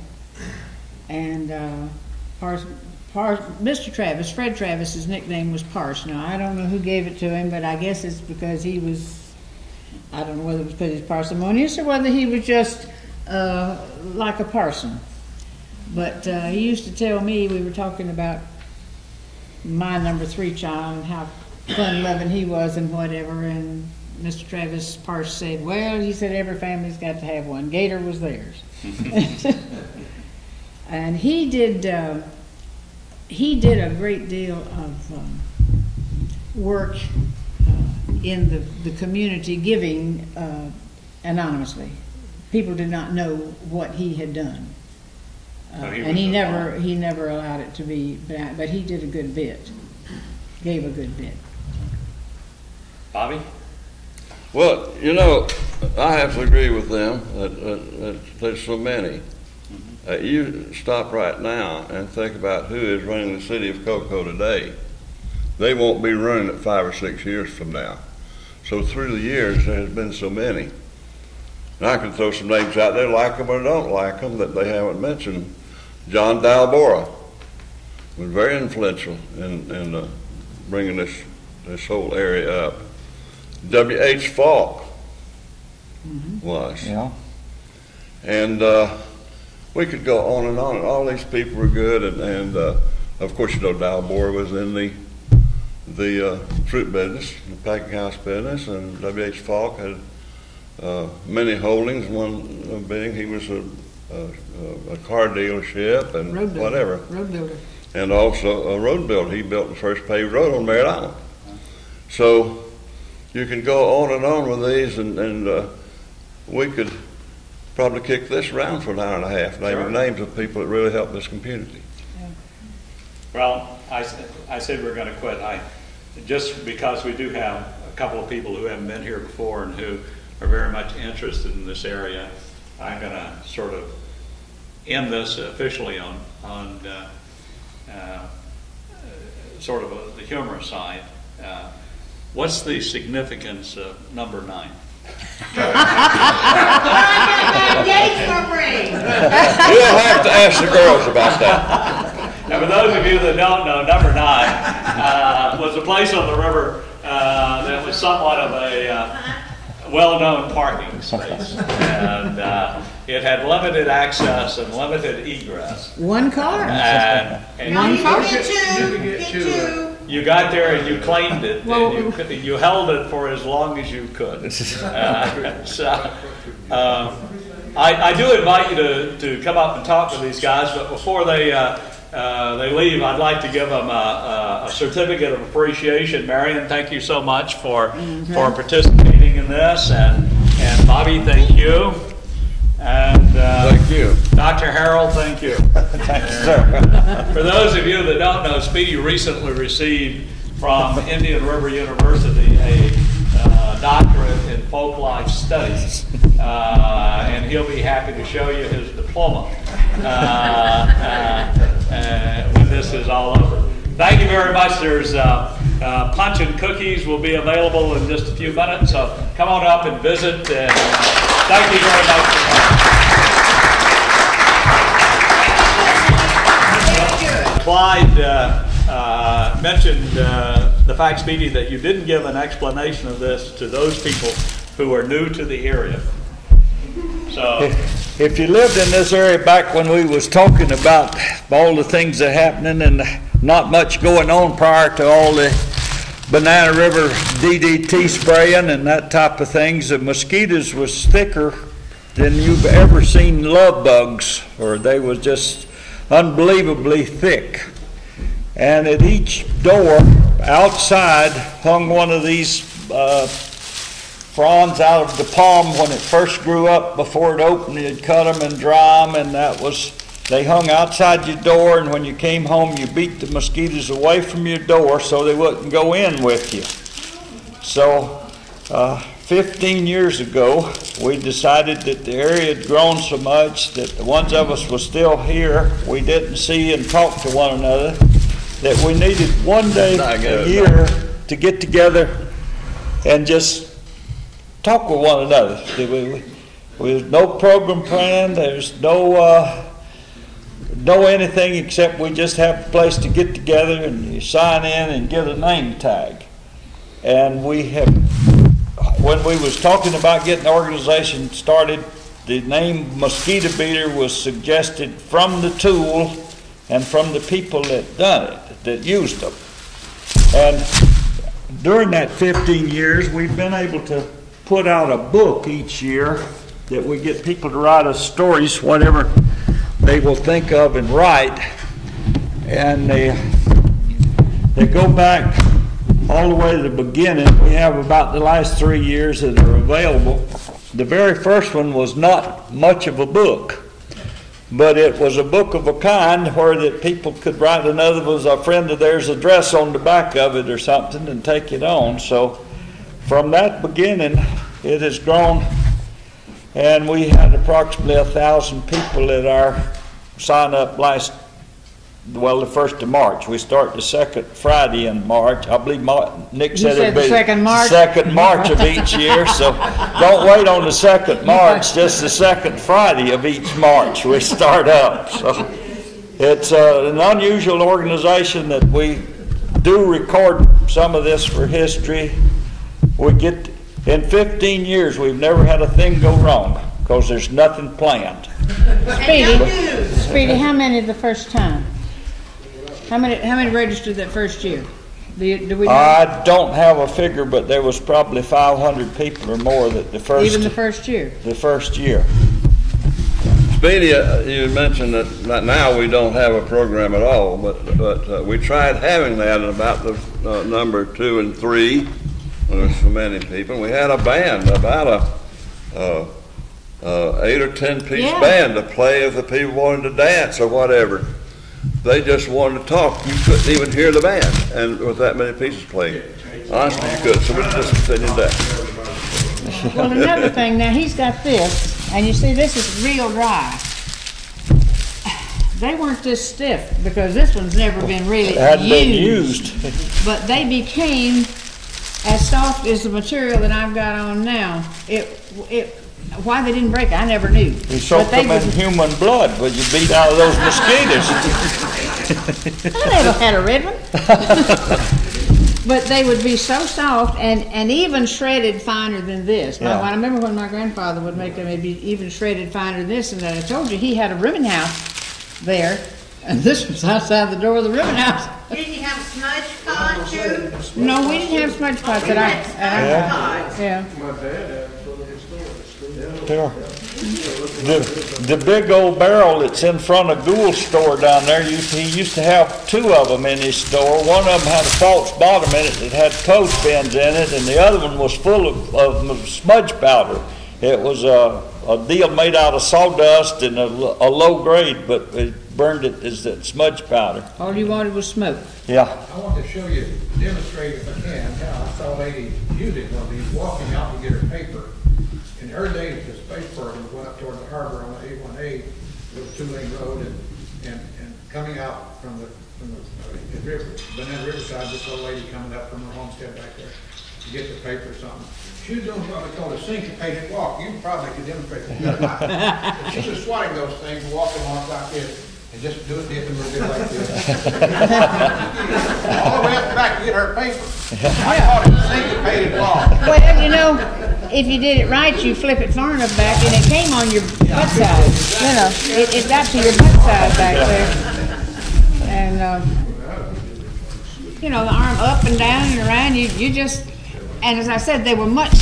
And Mr. Travis, Fred Travis's nickname was Pars. Now, I don't know who gave it to him, but I guess it's because he was, I don't know whether it was because he was parsimonious or whether he was just like a parson. But he used to tell me, we were talking about my number 3 child and how fun-loving he was and whatever, and Mr. Travis Parse said, well, he said, every family's got to have one. Gator was theirs. And he did a great deal of work in the community, giving anonymously. People did not know what he had done, and he never allowed it to be, but he did a good bit, gave a good bit. Bobby? Well, you know, I have to agree with them that there's so many. You stop right now and think about who is running the city of Cocoa today. They won't be running it 5 or 6 years from now. So through the years, there has been so many. And I can throw some names out there, like them or don't like them, that they haven't mentioned. John Dalbora was very influential in bringing this whole area up. W.H. Falk was. Yeah. And we could go on and on. And all these people were good, and of course, you know, Dalbor was in the fruit business, the packing house business, and W.H. Falk had many holdings. One being he was a car dealership and road builder, whatever. Road builder. And also a road builder. He built the first paved road on Merritt Island. So you can go on and on with these, and we could probably kick this around for an hour and a half, naming names of people that really helped this community. Yeah. Well, I said we're going to quit. Just because we do have a couple of people who haven't been here before and who are very much interested in this area, I'm going to sort of end this officially on sort of the humorous side. What's the significance of number 9? We'll have to ask the girls about that. Now, for those of you that don't know, number 9 was a place on the river that was somewhat of a well-known parking space, and it had limited access and limited egress. One car. And no, you could get two. You got there and you claimed it. Well, and you held it for as long as you could. I do invite you to come up and talk to these guys, but before they leave, I'd like to give them a certificate of appreciation. Marion, thank you so much for participating in this, and Bobby, thank you. And thank you. Dr. Harrell, thank you. Thank you, sir. For those of you that don't know, Speedy recently received from Indian River University a doctorate in folk life studies, and he'll be happy to show you his diploma when this is all over. Thank you very much. There's punch and cookies will be available in just a few minutes, so come on up and visit. And thank you very much. Clyde mentioned the fact, Speedy, that you didn't give an explanation of this to those people who are new to the area. So, if you lived in this area back when we was talking about all the things that happening and not much going on prior to all the Banana River DDT spraying and that type of things, the mosquitoes was thicker than you've ever seen love bugs, or they was just unbelievably thick. And at each door outside hung one of these fronds out of the palm when it first grew up. Before it opened, you'd cut them and dry them, and that was, they hung outside your door, and when you came home, you beat the mosquitoes away from your door so they wouldn't go in with you. So 15 years ago, we decided that the area had grown so much that the ones of us were still here, we didn't see and talk to one another, that we needed one day a year to get together and just talk with one another. There's no program plan, there's no know anything, except we just have a place to get together and you sign in and get a name tag. And we have, when we was talking about getting the organization started, the name Mosquito Beater was suggested from the tool and from the people that done it, that used them. And during that 15 years, we've been able to put out a book each year that we get people to write us stories, whatever they will think of and write, and they go back all the way to the beginning. We have about the last 3 years that are available. The very first one was not much of a book, but it was a book of a kind where that people could write another was a friend of theirs address on the back of it or something and take it on. So from that beginning, it has grown, and we had approximately 1,000 people at our sign up last, well, the 1st of March. We start the second Friday in March. I believe Nick said it'd be the second March of each year. So don't wait on the 2nd March, just the second Friday of each March we start up. So it's an unusual organization that we do record some of this for history. We get, in 15 years, we've never had a thing go wrong because there's nothing planned. Speedy, how many the first time? How many registered that first year? Do we know? I don't have a figure, but there was probably 500 people or more that the first. Even the first year. The first year. Speedy, you mentioned that right now we don't have a program at all, but we tried having that in about the number 2 and 3. There's so many people. We had a band, about a 8 or 10 piece band to play if the people wanted to dance or whatever. They just wanted to talk. You couldn't even hear the band, and with that many pieces playing, honestly, you could. So we just did that. Well, another thing. Now he's got this, and you see, this is real dry. They weren't this stiff because this one's never been really used. But they became as soft as the material that I've got on now. Why they didn't break it, I never knew. You soaked them in human blood, but you beat out of those mosquitoes. I never had a red one. But they would be so soft, and even shredded finer than this. Now, I remember when my grandfather would make them, it'd be even shredded finer than this, and I told you he had a rooming house there, and this was outside the door of the rooming house. Didn't you have smudge scotch? shoes? No, we didn't have so much class that I yeah. My dad had yeah. The big old barrel that's in front of Gould's store down there, he used to have two of them in his store. One of them had a false bottom in it that had coach pins in it, and the other one was full of smudge powder. It was a deal made out of sawdust and a low grade, but it burned it as that smudge powder. All you wanted was smoke. Yeah. I want to show you, demonstrate if I can, how I saw a lady use it when he was walking out to get her paper. In her days, the space program went up toward the harbor on the 818, it was a two-lane road, and coming out from the river, Banana Riverside, this little lady coming up from her homestead back there to get the paper or something. She was doing what we call a syncopated walk. You probably could demonstrate that. She was swatting those things, walking along like this, and just doing it and we're doing like this. All the way up back to get her paper. I thought it was a syncopated walk. Well, you know, if you did it right, you flip it far enough back, and it came on your butt side. You know, it got to your butt side back there. And, you know, the arm up and down and around, you just, and as I said, they were much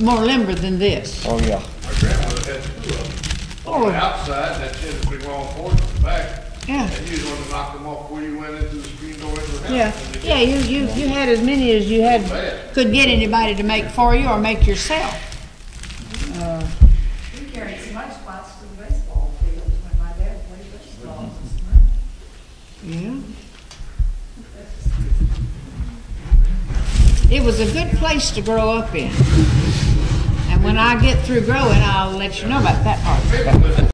more limber than this. Oh, yeah. My grandmother had two of them. On the outside, that shit was big long forward in the back. Yeah. And you just wanted to knock them off before you went into the screen door into the house. Yeah, yeah. You had as many as you had could get anybody to make for you or make yourself. We carried smudge spots to the baseball field when my dad played baseball. Yeah. It was a good place to grow up in. And when I get through growing, I'll let you know about that part.